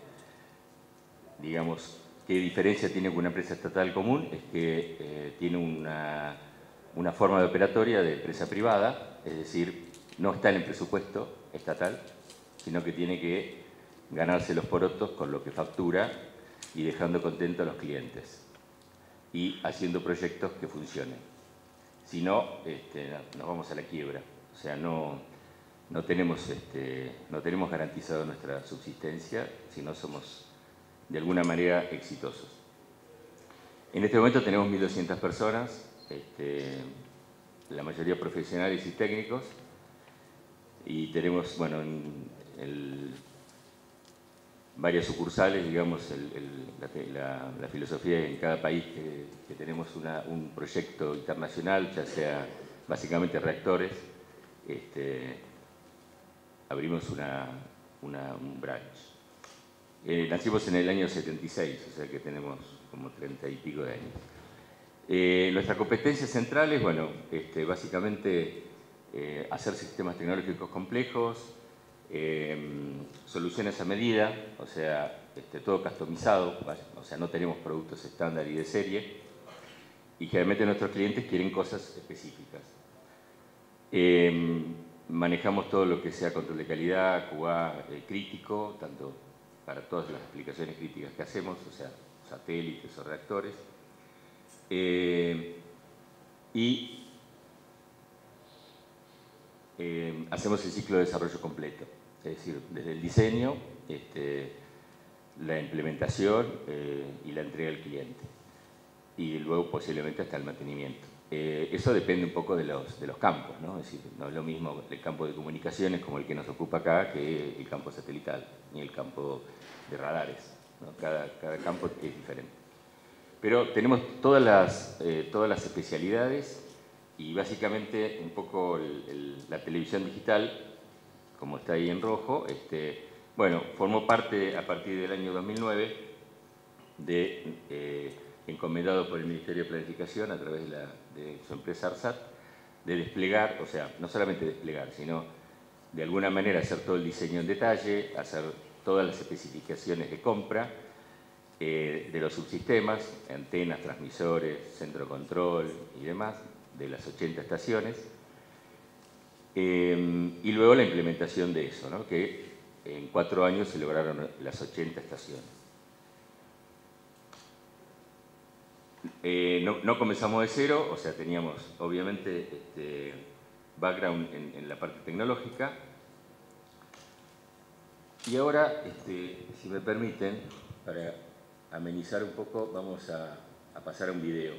digamos... ¿Qué diferencia tiene con una empresa estatal común? Es que eh, tiene una, una forma de operatoria de empresa privada, es decir, no está en el presupuesto estatal, sino que tiene que ganarse los porotos con lo que factura y dejando contentos a los clientes y haciendo proyectos que funcionen. Si no, este, nos vamos a la quiebra. O sea, no, no, tenemos, este, no tenemos garantizado nuestra subsistencia si no somos... de alguna manera exitosos. En este momento tenemos mil doscientas personas, este, la mayoría profesionales y técnicos, y tenemos, bueno, en el, varias sucursales, digamos, el, el, la, la, la filosofía en cada país que, que tenemos una, un proyecto internacional, ya sea básicamente reactores, este, abrimos una, una, un branch. Eh, nacimos en el año setenta y seis, o sea que tenemos como treinta y pico de años. Eh, nuestras competencias centrales, bueno, este, básicamente eh, hacer sistemas tecnológicos complejos, eh, soluciones a medida, o sea, este, todo customizado, o sea, no tenemos productos estándar y de serie, y generalmente nuestros clientes quieren cosas específicas. Eh, manejamos todo lo que sea control de calidad, Q A, eh, crítico, tanto... para todas las aplicaciones críticas que hacemos, o sea, satélites o reactores. Eh, y eh, hacemos el ciclo de desarrollo completo, es decir, desde el diseño, este, la implementación eh, y la entrega al cliente. Y luego posiblemente hasta el mantenimiento. Eh, eso depende un poco de los, de los campos, ¿no? Es decir, no es lo mismo el campo de comunicaciones como el que nos ocupa acá que el campo satelital ni el campo de radares, ¿no? Cada, cada campo es diferente. Pero tenemos todas las, eh, todas las especialidades y básicamente un poco el, el, la televisión digital, como está ahí en rojo, este, bueno, formó parte a partir del año dos mil nueve de... Eh, encomendado por el Ministerio de Planificación a través de, la, de su empresa ARSAT de desplegar, o sea, no solamente desplegar, sino de alguna manera hacer todo el diseño en detalle, hacer todas las especificaciones de compra eh, de los subsistemas, antenas, transmisores, centro control y demás, de las ochenta estaciones. Eh, y luego la implementación de eso, ¿no? Que en cuatro años se lograron las ochenta estaciones. Eh, no, no comenzamos de cero, o sea, teníamos obviamente este background en, en la parte tecnológica. Y ahora, este, si me permiten, para amenizar un poco, vamos a, a pasar a un video.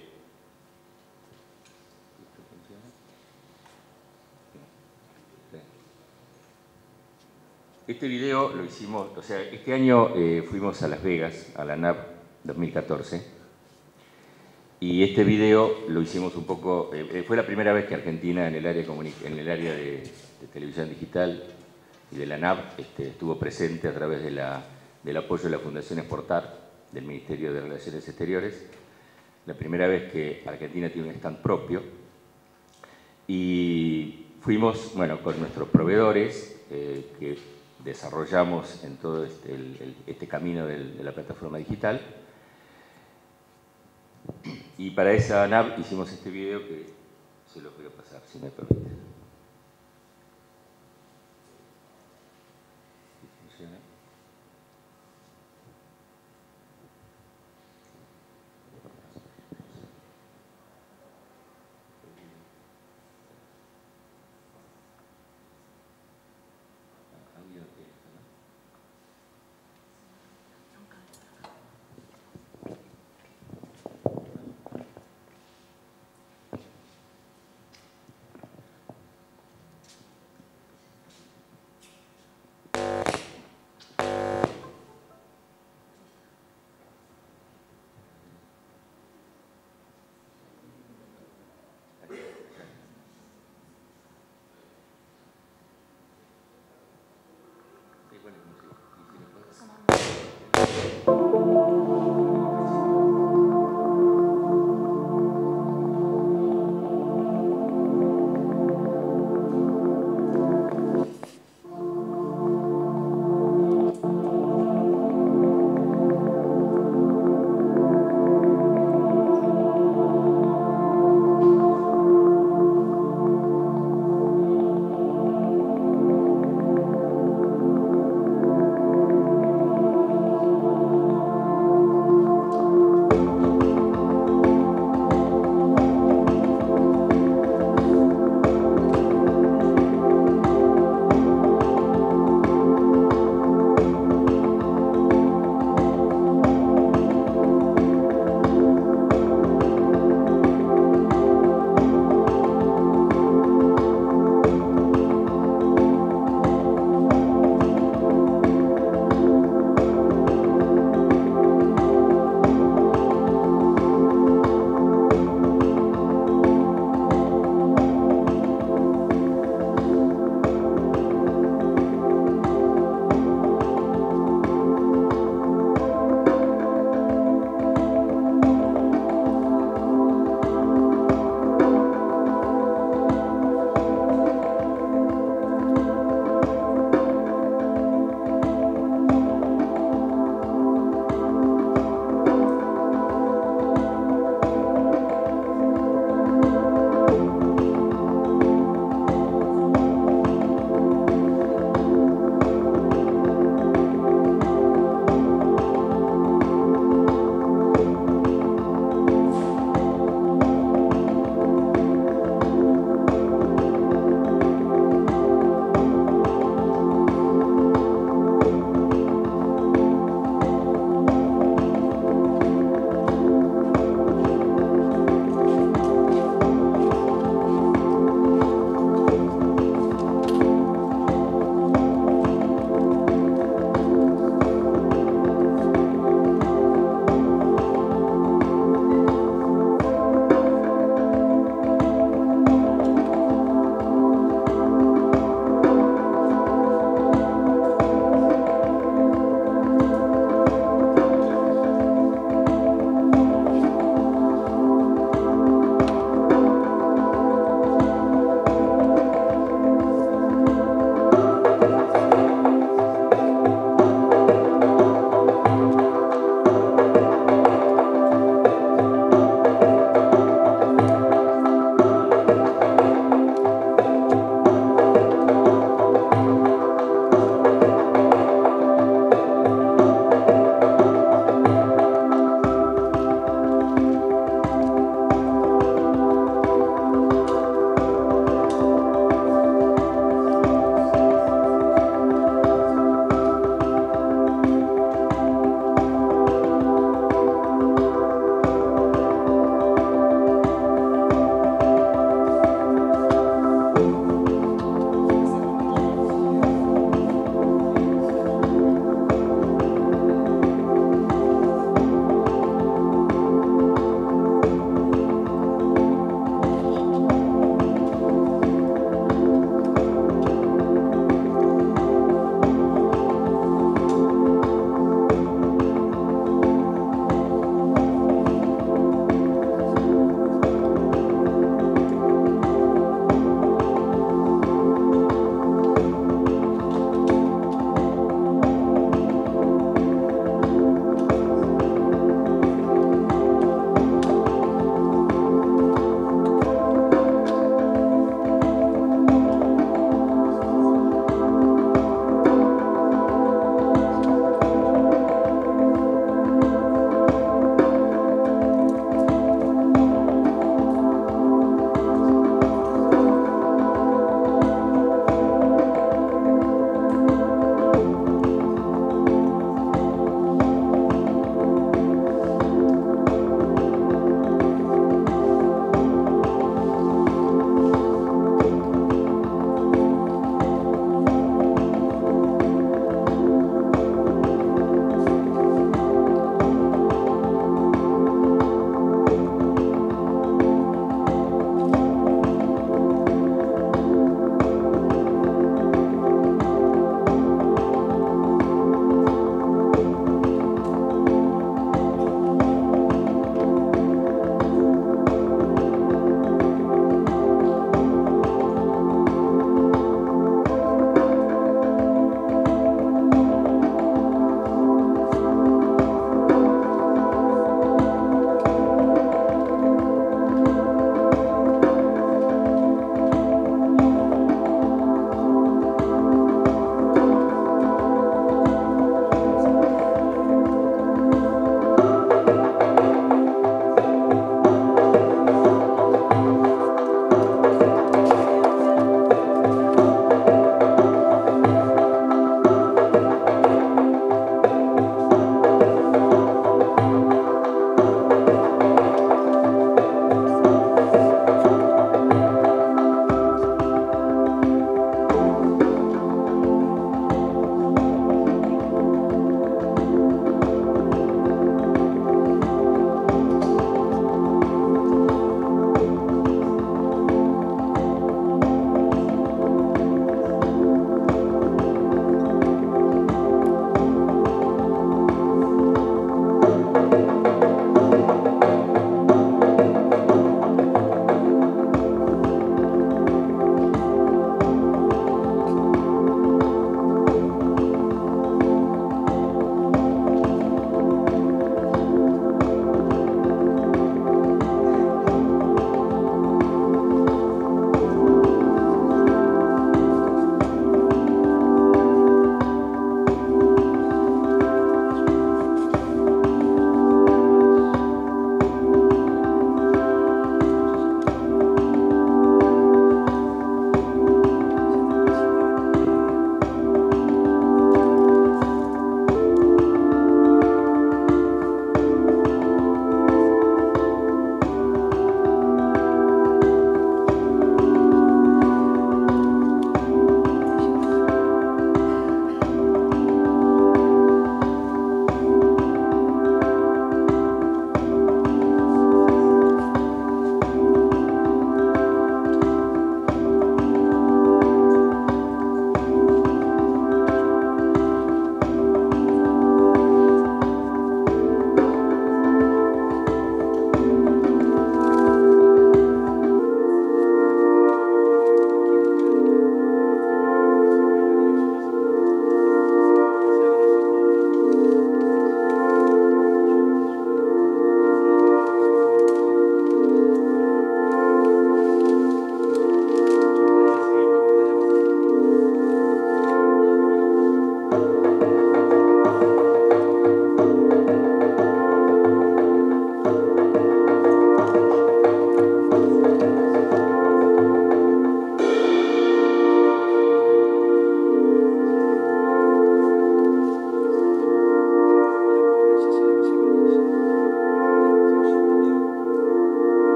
Este video lo hicimos, o sea, este año eh, fuimos a Las Vegas, a la N A B dos mil catorce, y este video lo hicimos un poco, eh, fue la primera vez que Argentina en el área, en el área de, de televisión digital y de la N A B este, estuvo presente a través de la, del apoyo de la Fundación Exportar del Ministerio de Relaciones Exteriores, la primera vez que Argentina tiene un stand propio, y fuimos, bueno, con nuestros proveedores eh, que desarrollamos en todo este, el, el, este camino del, de la plataforma digital. Y para esa N A B hicimos este video que se los voy a pasar, si me permiten.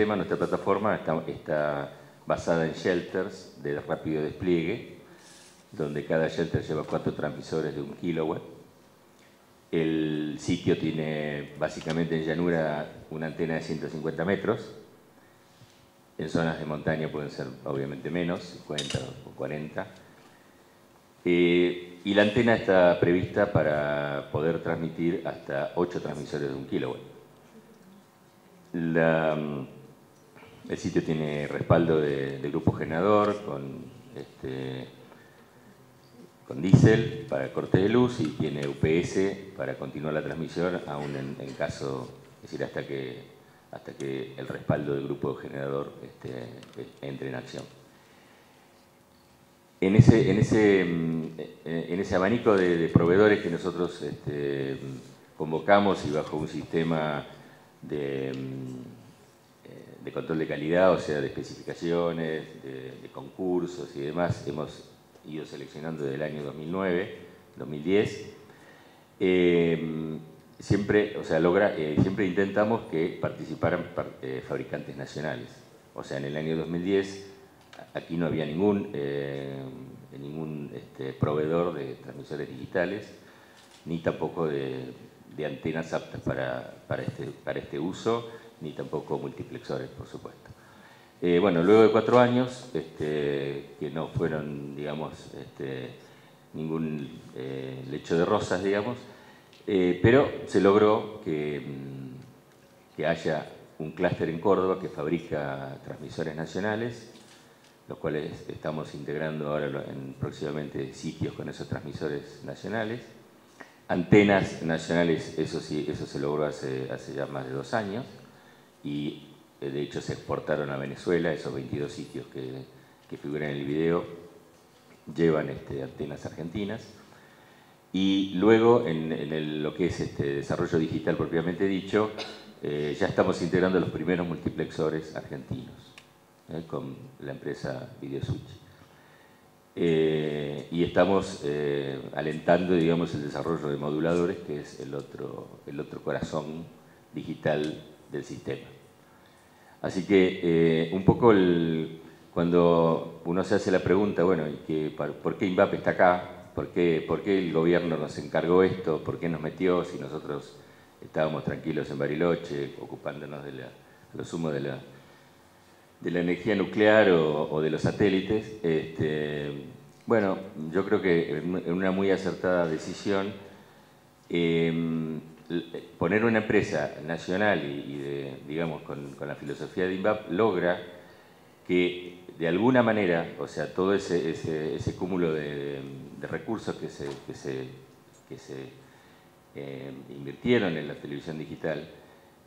sistema, nuestra plataforma, está, está basada en shelters de rápido despliegue, donde cada shelter lleva cuatro transmisores de un kilowatt. El sitio tiene básicamente en llanura una antena de ciento cincuenta metros. En zonas de montaña pueden ser obviamente menos, cincuenta o cuarenta. Eh, y la antena está prevista para poder transmitir hasta ocho transmisores de un kilowatt. La, el sitio tiene respaldo de, de grupo generador con, este, con diésel para corte de luz y tiene U P S para continuar la transmisión aún en, en caso, es decir, hasta que, hasta que el respaldo del grupo generador este, entre en acción. En ese, en ese, en ese abanico de, de proveedores que nosotros este, convocamos y bajo un sistema de, de control de calidad, o sea, de especificaciones, de, de concursos y demás, hemos ido seleccionando desde el año dos mil nueve, dos mil diez. Eh, siempre, o sea, logra, eh, siempre intentamos que participaran eh, fabricantes nacionales. O sea, en el año dos mil diez aquí no había ningún, eh, ningún este, proveedor de transmisores digitales, ni tampoco de, de antenas aptas para, para, este, para este uso, ni tampoco multiplexores, por supuesto. Eh, bueno, luego de cuatro años, este, que no fueron, digamos, este, ningún eh, lecho de rosas, digamos, eh, pero se logró que, que haya un clúster en Córdoba que fabrica transmisores nacionales, los cuales estamos integrando ahora en próximamente sitios con esos transmisores nacionales. Antenas nacionales, eso sí, eso se logró hace, hace ya más de dos años, y de hecho se exportaron a Venezuela. Esos veintidós sitios que, que figuran en el video llevan este, antenas argentinas. Y luego en, en el, lo que es este desarrollo digital propiamente dicho, eh, ya estamos integrando los primeros multiplexores argentinos eh, con la empresa VideoSwitch. Eh, y estamos eh, alentando, digamos, el desarrollo de moduladores, que es el otro, el otro corazón digital del sistema. Así que eh, un poco el, cuando uno se hace la pregunta, bueno, ¿y qué, ¿por qué INVAP está acá? ¿Por qué, ¿Por qué el gobierno nos encargó esto? ¿Por qué nos metió si nosotros estábamos tranquilos en Bariloche, ocupándonos de la, a lo sumo de la, de la energía nuclear o, o de los satélites? Este, bueno, yo creo que en una muy acertada decisión, eh, poner una empresa nacional y, y de, digamos, con, con la filosofía de INVAP logra que de alguna manera, o sea, todo ese, ese, ese cúmulo de, de recursos que se, que se, que se eh, invirtieron en la televisión digital,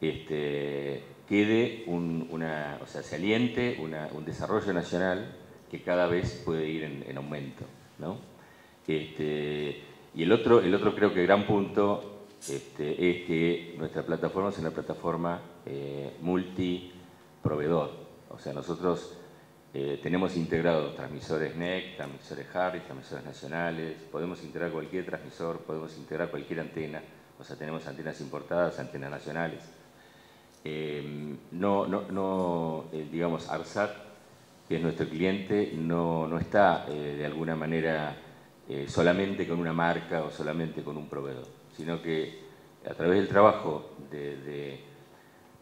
este, quede un, una, o sea, se aliente una, un desarrollo nacional que cada vez puede ir en, en aumento, ¿no? Este, y el otro, el otro creo que gran punto. Este, es que nuestra plataforma es una plataforma eh, multiproveedor. O sea, nosotros eh, tenemos integrados transmisores N E C, transmisores JARP, transmisores nacionales, podemos integrar cualquier transmisor, podemos integrar cualquier antena, o sea, tenemos antenas importadas, antenas nacionales. Eh, no, no, no eh, digamos, ARSAT, que es nuestro cliente, no, no está eh, de alguna manera eh, solamente con una marca o solamente con un proveedor, sino que a través del trabajo de, de,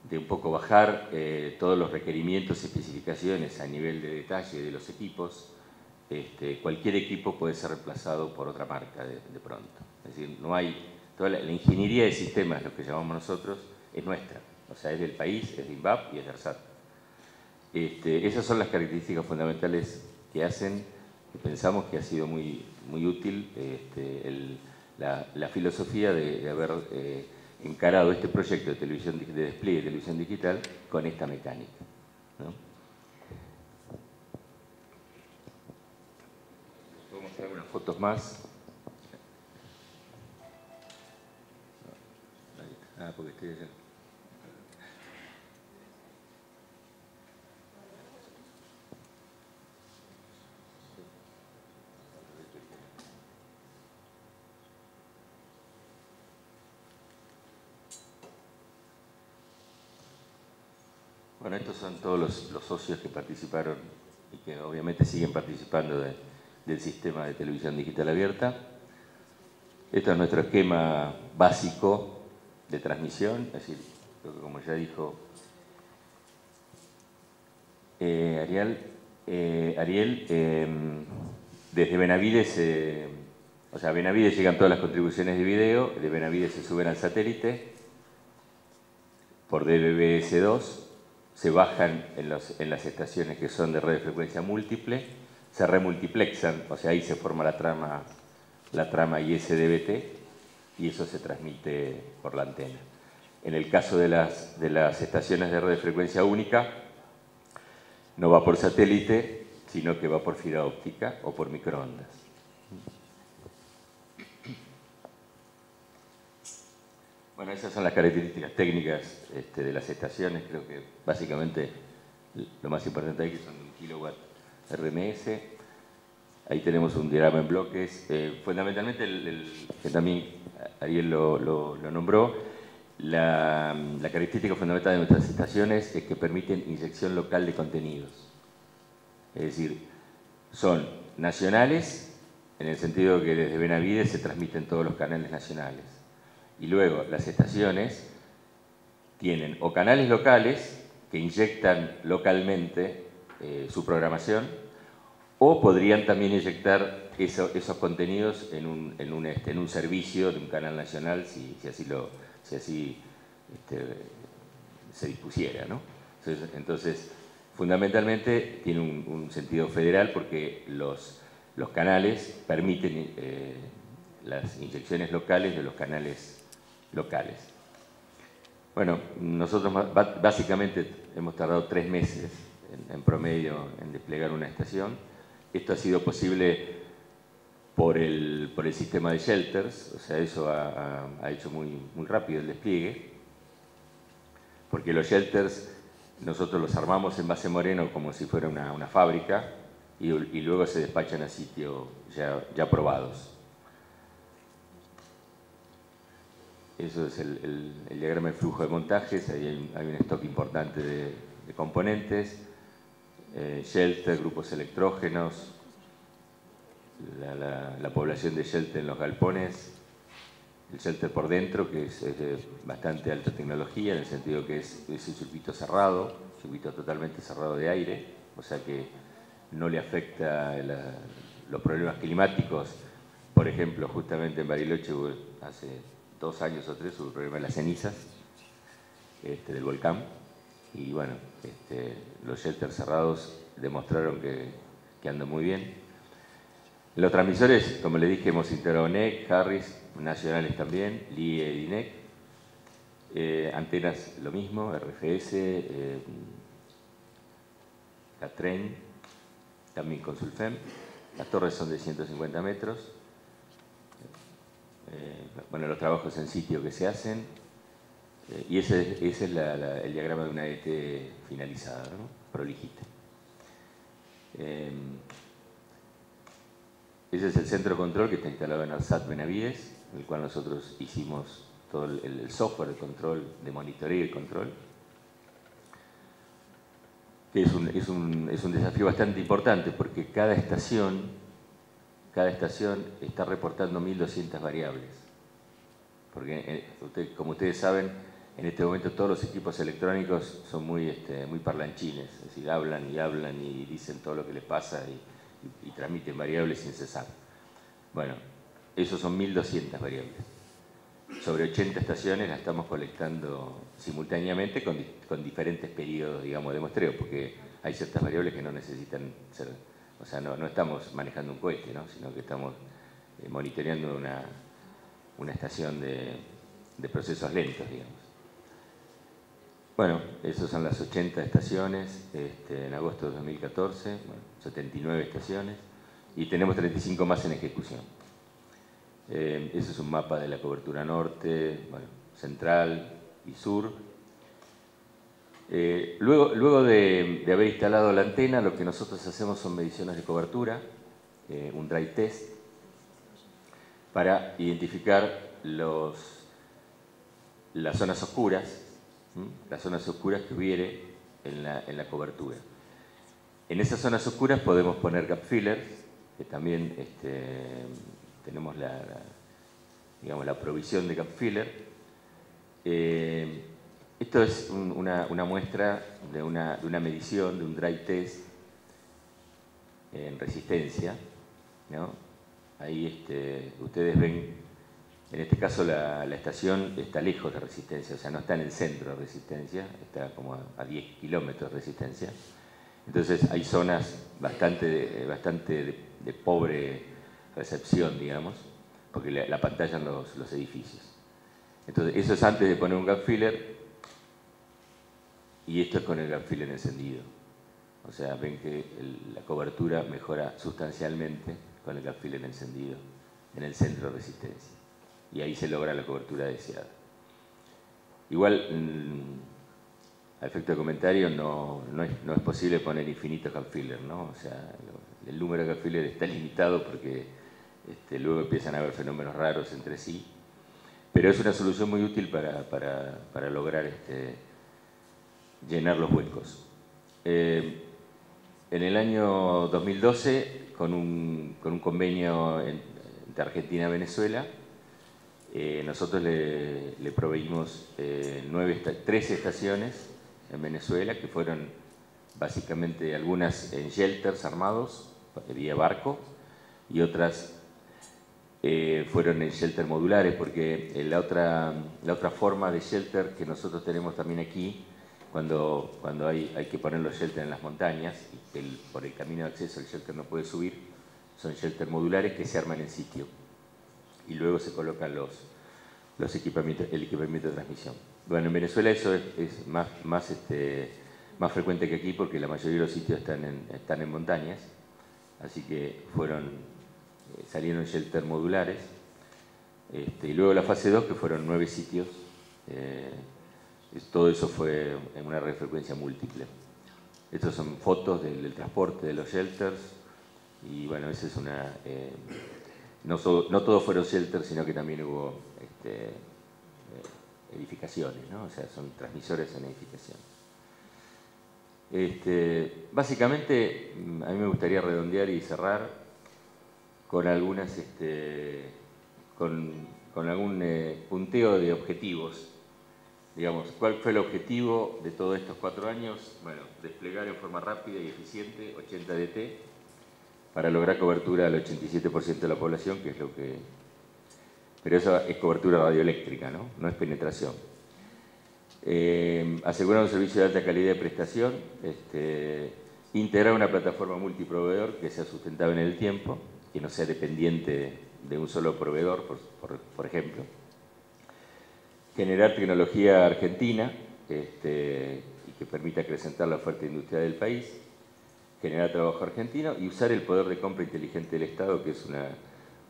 de un poco bajar eh, todos los requerimientos y especificaciones a nivel de detalle de los equipos, este, cualquier equipo puede ser reemplazado por otra marca de, de pronto. Es decir, no hay, toda la, la ingeniería de sistemas, lo que llamamos nosotros, es nuestra. O sea, es del país, es de INVAP y es de ARSAT. Este, esas son las características fundamentales que hacen, que pensamos que ha sido muy, muy útil este, el... La, la filosofía de, de haber eh, encarado este proyecto de televisión de despliegue de televisión digital con esta mecánica, ¿no? Puedo mostrar unas fotos más. Ah, porque estoy allá. Bueno, estos son todos los, los socios que participaron y que obviamente siguen participando de, del sistema de televisión digital abierta. Este es nuestro esquema básico de transmisión, es decir, como ya dijo eh, Ariel, eh, Ariel eh, desde Benavides, eh, o sea, a Benavides llegan todas las contribuciones de video, de Benavides se suben al satélite por D B B S dos, se bajan en, los, en las estaciones que son de red de frecuencia múltiple, se remultiplexan, o sea, ahí se forma la trama, la trama I S D B T, y eso se transmite por la antena. En el caso de las, de las estaciones de red de frecuencia única, no va por satélite, sino que va por fibra óptica o por microondas. Bueno, esas son las características técnicas este, de las estaciones. Creo que básicamente lo más importante es que son de un kilowatt R M S. Ahí tenemos un diagrama en bloques. Eh, fundamentalmente, el, el, que también Ariel lo, lo, lo nombró, la, la característica fundamental de nuestras estaciones es que permiten inyección local de contenidos. Es decir, son nacionales, en el sentido que desde Benavides se transmiten todos los canales nacionales. Y luego las estaciones tienen o canales locales que inyectan localmente eh, su programación, o podrían también inyectar eso, esos contenidos en un, en, un, este, en un servicio de un canal nacional si, si así, lo, si así este, se dispusiera, ¿no? Entonces, entonces fundamentalmente tiene un, un sentido federal porque los, los canales permiten... Eh, las inyecciones locales de los canales locales. Bueno, nosotros básicamente hemos tardado tres meses en, en promedio en desplegar una estación. Esto ha sido posible por el, por el sistema de shelters, o sea, eso ha, ha hecho muy, muy rápido el despliegue, porque los shelters nosotros los armamos en base Moreno como si fuera una, una fábrica y, y luego se despachan a sitio ya, ya probados. Eso es el, el, el diagrama de flujo de montajes, ahí hay, hay un stock importante de, de componentes, eh, shelter, grupos electrógenos, la, la, la población de shelter en los galpones, el shelter por dentro, que es, es de bastante alta tecnología, en el sentido que es, es un circuito cerrado, circuito totalmente cerrado de aire, o sea que no le afecta la, los problemas climáticos. Por ejemplo, justamente en Bariloche hace... dos años o tres, el problema de las cenizas este, del volcán. Y bueno, este, los shelters cerrados demostraron que, que andan muy bien. Los transmisores, como les dije, hemos integrado N E C, Harris, nacionales también, L I E y N E C. Eh, antenas, lo mismo, R F S, eh, la Tren, también con Sulfem. Las torres son de ciento cincuenta metros. Eh, bueno, los trabajos en sitio que se hacen, eh, y ese, ese es la, la, el diagrama de una E D T finalizada, ¿no? Prolijita. Eh, ese es el centro de control que está instalado en Arsat Benavides, en el cual nosotros hicimos todo el, el software de control, de monitoreo y control. Es un, es, un, es un desafío bastante importante porque cada estación... Cada estación está reportando mil doscientas variables. Porque, como ustedes saben, en este momento todos los equipos electrónicos son muy, este, muy parlanchines. Es decir, hablan y hablan y dicen todo lo que les pasa y, y, y transmiten variables sin cesar. Bueno, esos son mil doscientas variables. Sobre ochenta estaciones las estamos colectando simultáneamente con, con diferentes periodos, digamos, de muestreo, porque hay ciertas variables que no necesitan ser... O sea, no, no estamos manejando un cohete, ¿no? Sino que estamos eh, monitoreando una, una estación de, de procesos lentos, digamos. Bueno, esas son las ochenta estaciones este, en agosto de dos mil catorce, bueno, setenta y nueve estaciones, y tenemos treinta y cinco más en ejecución. Eh, eso es un mapa de la cobertura norte, bueno, central y sur. Eh, luego luego de, de haber instalado la antena, lo que nosotros hacemos son mediciones de cobertura, eh, un drive test, para identificar los, las zonas oscuras, ¿sí? Las zonas oscuras que hubiere en la, en la cobertura. En esas zonas oscuras podemos poner gap fillers, que también este, tenemos la, la, digamos, la provisión de gap filler. Eh, esto es un, una, una muestra de una, de una medición, de un dry test en resistencia, ¿no? Ahí este, ustedes ven, en este caso la, la estación está lejos de resistencia, o sea, no está en el centro de resistencia, está como a, a diez kilómetros de resistencia. Entonces hay zonas bastante, bastante de, de pobre recepción, digamos, porque la, la pantallan los, los edificios. Entonces eso es antes de poner un gap filler, y esto es con el gap filler encendido. O sea, ven que el, la cobertura mejora sustancialmente con el gap filler encendido en el centro de resistencia. Y ahí se logra la cobertura deseada. Igual, Mmm, a efecto de comentario, no, no, es, no es posible poner infinitos gap filler, ¿no? O sea, el número de gap filler está limitado porque este, luego empiezan a haber fenómenos raros entre sí. Pero es una solución muy útil para, para, para lograr este, llenar los huecos. Eh, en el año dos mil doce, con un, con un convenio en, entre Argentina y Venezuela, eh, nosotros le, le proveímos eh, nueve, tres estaciones en Venezuela, que fueron básicamente algunas en shelters armados, vía barco, y otras eh, fueron en shelters modulares, porque la otra, la otra forma de shelter que nosotros tenemos también aquí, cuando, cuando hay, hay que poner los shelters en las montañas, y el, por el camino de acceso el shelter no puede subir, son shelters modulares que se arman en sitio, y luego se colocan los, los equipamientos, el equipamiento de transmisión. Bueno, en Venezuela eso es, es más, más, este, más frecuente que aquí porque la mayoría de los sitios están en, están en montañas, así que fueron, eh, salieron shelters modulares. Este, y luego la fase dos, que fueron nueve sitios, eh, es, todo eso fue en una red de frecuencia múltiple. Estas son fotos del, del transporte de los shelters, y bueno, esa es una... Eh, no, so, no todos fueron shelters, sino que también hubo... Este, eh, edificaciones, ¿no? O sea, son transmisores en edificaciones. Este, básicamente, a mí me gustaría redondear y cerrar con algunas, este, con, con algún eh, punteo de objetivos. Digamos, ¿cuál fue el objetivo de todos estos cuatro años? Bueno, desplegar en forma rápida y eficiente ochenta E D T para lograr cobertura al ochenta y siete por ciento de la población, que es lo que... Pero eso es cobertura radioeléctrica, ¿no? No es penetración. Eh, asegurar un servicio de alta calidad de prestación, este, integrar una plataforma multiproveedor que sea sustentable en el tiempo, que no sea dependiente de un solo proveedor, por, por, por ejemplo. Generar tecnología argentina este, y que permita acrecentar la oferta industrial del país. Generar trabajo argentino y usar el poder de compra inteligente del Estado, que es una,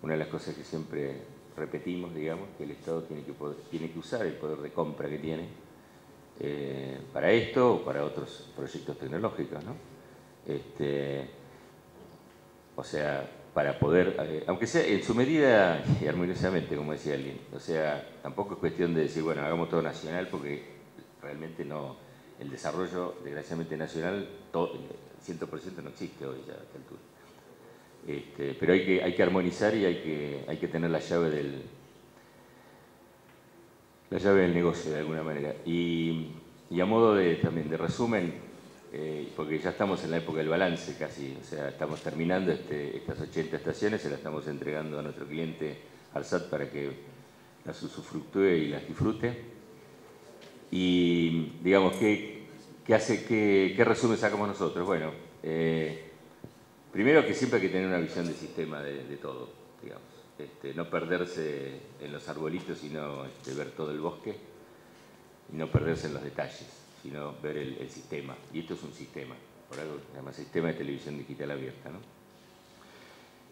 una de las cosas que siempre... repetimos, digamos, que el Estado tiene que, poder, tiene que usar el poder de compra que tiene eh, para esto o para otros proyectos tecnológicos, ¿no? Este, o sea, para poder, eh, aunque sea en su medida y armoniosamente, como decía alguien, o sea, tampoco es cuestión de decir, bueno, hagamos todo nacional, porque realmente no, el desarrollo, desgraciadamente nacional, todo, cien por ciento no existe hoy ya a esta altura. Este, pero hay que, hay que armonizar y hay que, hay que tener la llave del la llave del negocio de alguna manera. Y, y a modo de, también de resumen, eh, porque ya estamos en la época del balance casi, o sea, estamos terminando este, estas ochenta estaciones, se las estamos entregando a nuestro cliente ARSAT para que las usufructúe y las disfrute. Y digamos, ¿qué, qué, hace, qué, qué resumen sacamos nosotros? Bueno, eh, primero que siempre hay que tener una visión de sistema de, de todo, digamos. Este, no perderse en los arbolitos, sino este, ver todo el bosque, y no perderse en los detalles, sino ver el, el sistema. Y esto es un sistema, por algo se llama sistema de televisión digital abierta, ¿no?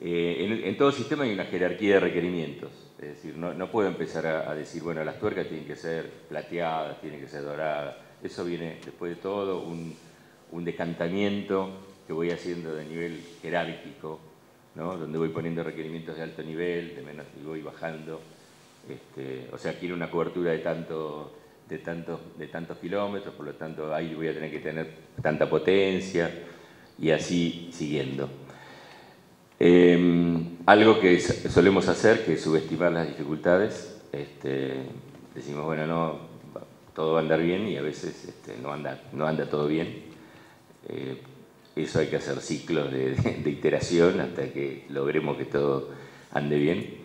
Eh, en, en todo sistema hay una jerarquía de requerimientos, es decir, no, no puedo empezar a, a decir, bueno, las tuercas tienen que ser plateadas, tienen que ser doradas. Eso viene después de todo, un, un decantamiento que voy haciendo de nivel jerárquico, ¿no? Donde voy poniendo requerimientos de alto nivel, de menos, y voy bajando. Este, o sea, quiero una cobertura de tanto, de tantos, de tantos kilómetros, por lo tanto ahí voy a tener que tener tanta potencia y así siguiendo. Eh, algo que solemos hacer, que es subestimar las dificultades, este, decimos, bueno, no, todo va a andar bien y a veces este, no, anda, no anda todo bien. Eh, eso hay que hacer ciclos de, de, de iteración hasta que logremos que todo ande bien.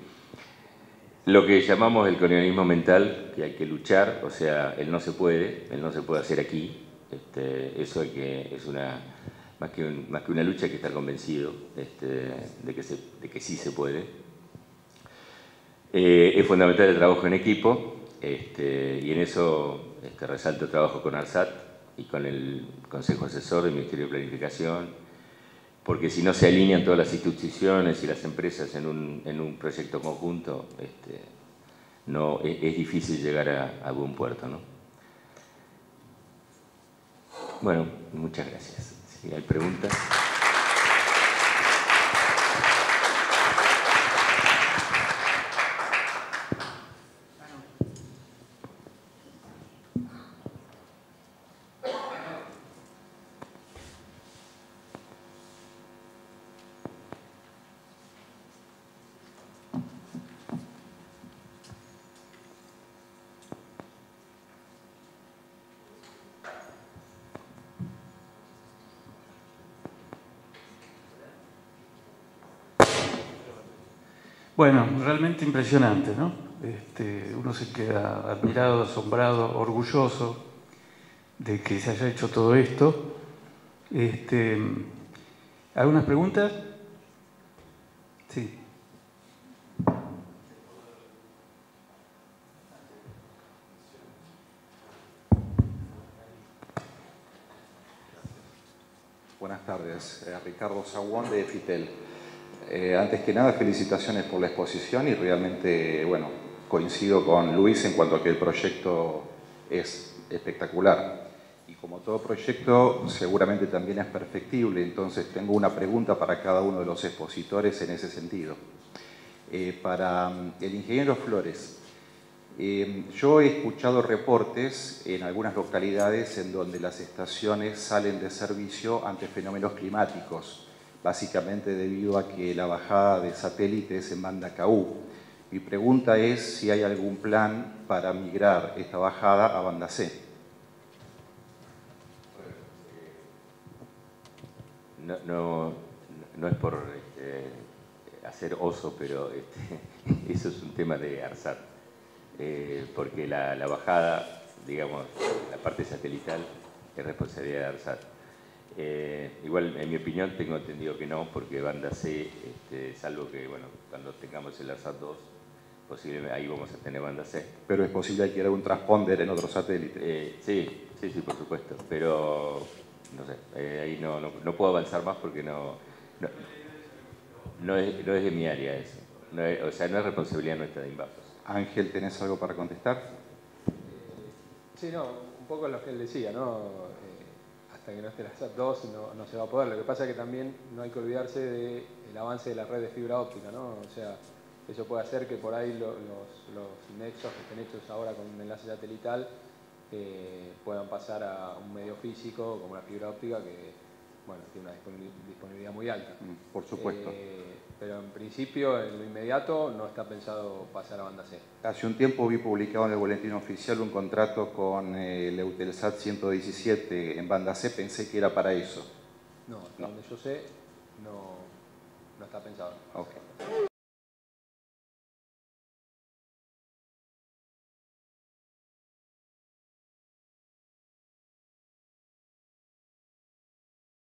Lo que llamamos el colonialismo mental, que hay que luchar, o sea, el no se puede, el no se puede hacer aquí. Este, eso hay que, es una, más, que un, más que una lucha, hay que estar convencido este, de, que se, de que sí se puede. Eh, es fundamental el trabajo en equipo, este, y en eso este, resalto el trabajo con ARSAT y con el Consejo Asesor del Ministerio de Planificación, porque si no se alinean todas las instituciones y las empresas en un, en un proyecto conjunto, este, no, es, es difícil llegar a, a buen puerto, ¿no? Bueno, muchas gracias. Si hay preguntas... Bueno, realmente impresionante, ¿no? Este, uno se queda admirado, asombrado, orgulloso de que se haya hecho todo esto. Este, ¿algunas preguntas? Sí. Buenas tardes, Ricardo Zaguán de Fitel. Eh, antes que nada, felicitaciones por la exposición y realmente, bueno, coincido con Luis en cuanto a que el proyecto es espectacular. Y como todo proyecto, seguramente también es perfectible, entonces tengo una pregunta para cada uno de los expositores en ese sentido. Eh, para el ingeniero Flores, eh, yo he escuchado reportes en algunas localidades en donde las estaciones salen de servicio ante fenómenos climáticos, básicamente debido a que la bajada de satélites en banda K U. Mi pregunta es si hay algún plan para migrar esta bajada a banda C. No, no, no es por eh, hacer oso, pero este, eso es un tema de ARSAT, eh, porque la, la bajada, digamos, la parte satelital es responsabilidad de ARSAT. Eh, igual, en mi opinión, tengo entendido que no, porque banda C, este, salvo que, bueno, cuando tengamos el ARSAT dos, posiblemente ahí vamos a tener banda C. Pero es posible adquirir un transponder en otro satélite. Eh, sí, sí, sí, por supuesto, pero no sé, eh, ahí no, no, no puedo avanzar más porque no, no, no, es, no es de mi área eso, no es, o sea, no es responsabilidad nuestra de INVAP. Ángel, ¿tenés algo para contestar? Sí, no, un poco lo que él decía, ¿no? Hasta que no esté la ARSAT dos no, no se va a poder. Lo que pasa es que también no hay que olvidarse del avance de la red de fibra óptica, ¿no? O sea, eso puede hacer que por ahí los, los, los nexos que estén hechos ahora con un enlace satelital eh, puedan pasar a un medio físico como la fibra óptica, que bueno, tiene una disponibilidad muy alta. Por supuesto. Eh, pero en principio, en lo inmediato, no está pensado pasar a banda C. Hace un tiempo vi publicado en el boletín oficial un contrato con el Eutelsat ciento diecisiete en banda C, pensé que era para eso. No, no. Donde yo sé, no, no está pensado. Ok.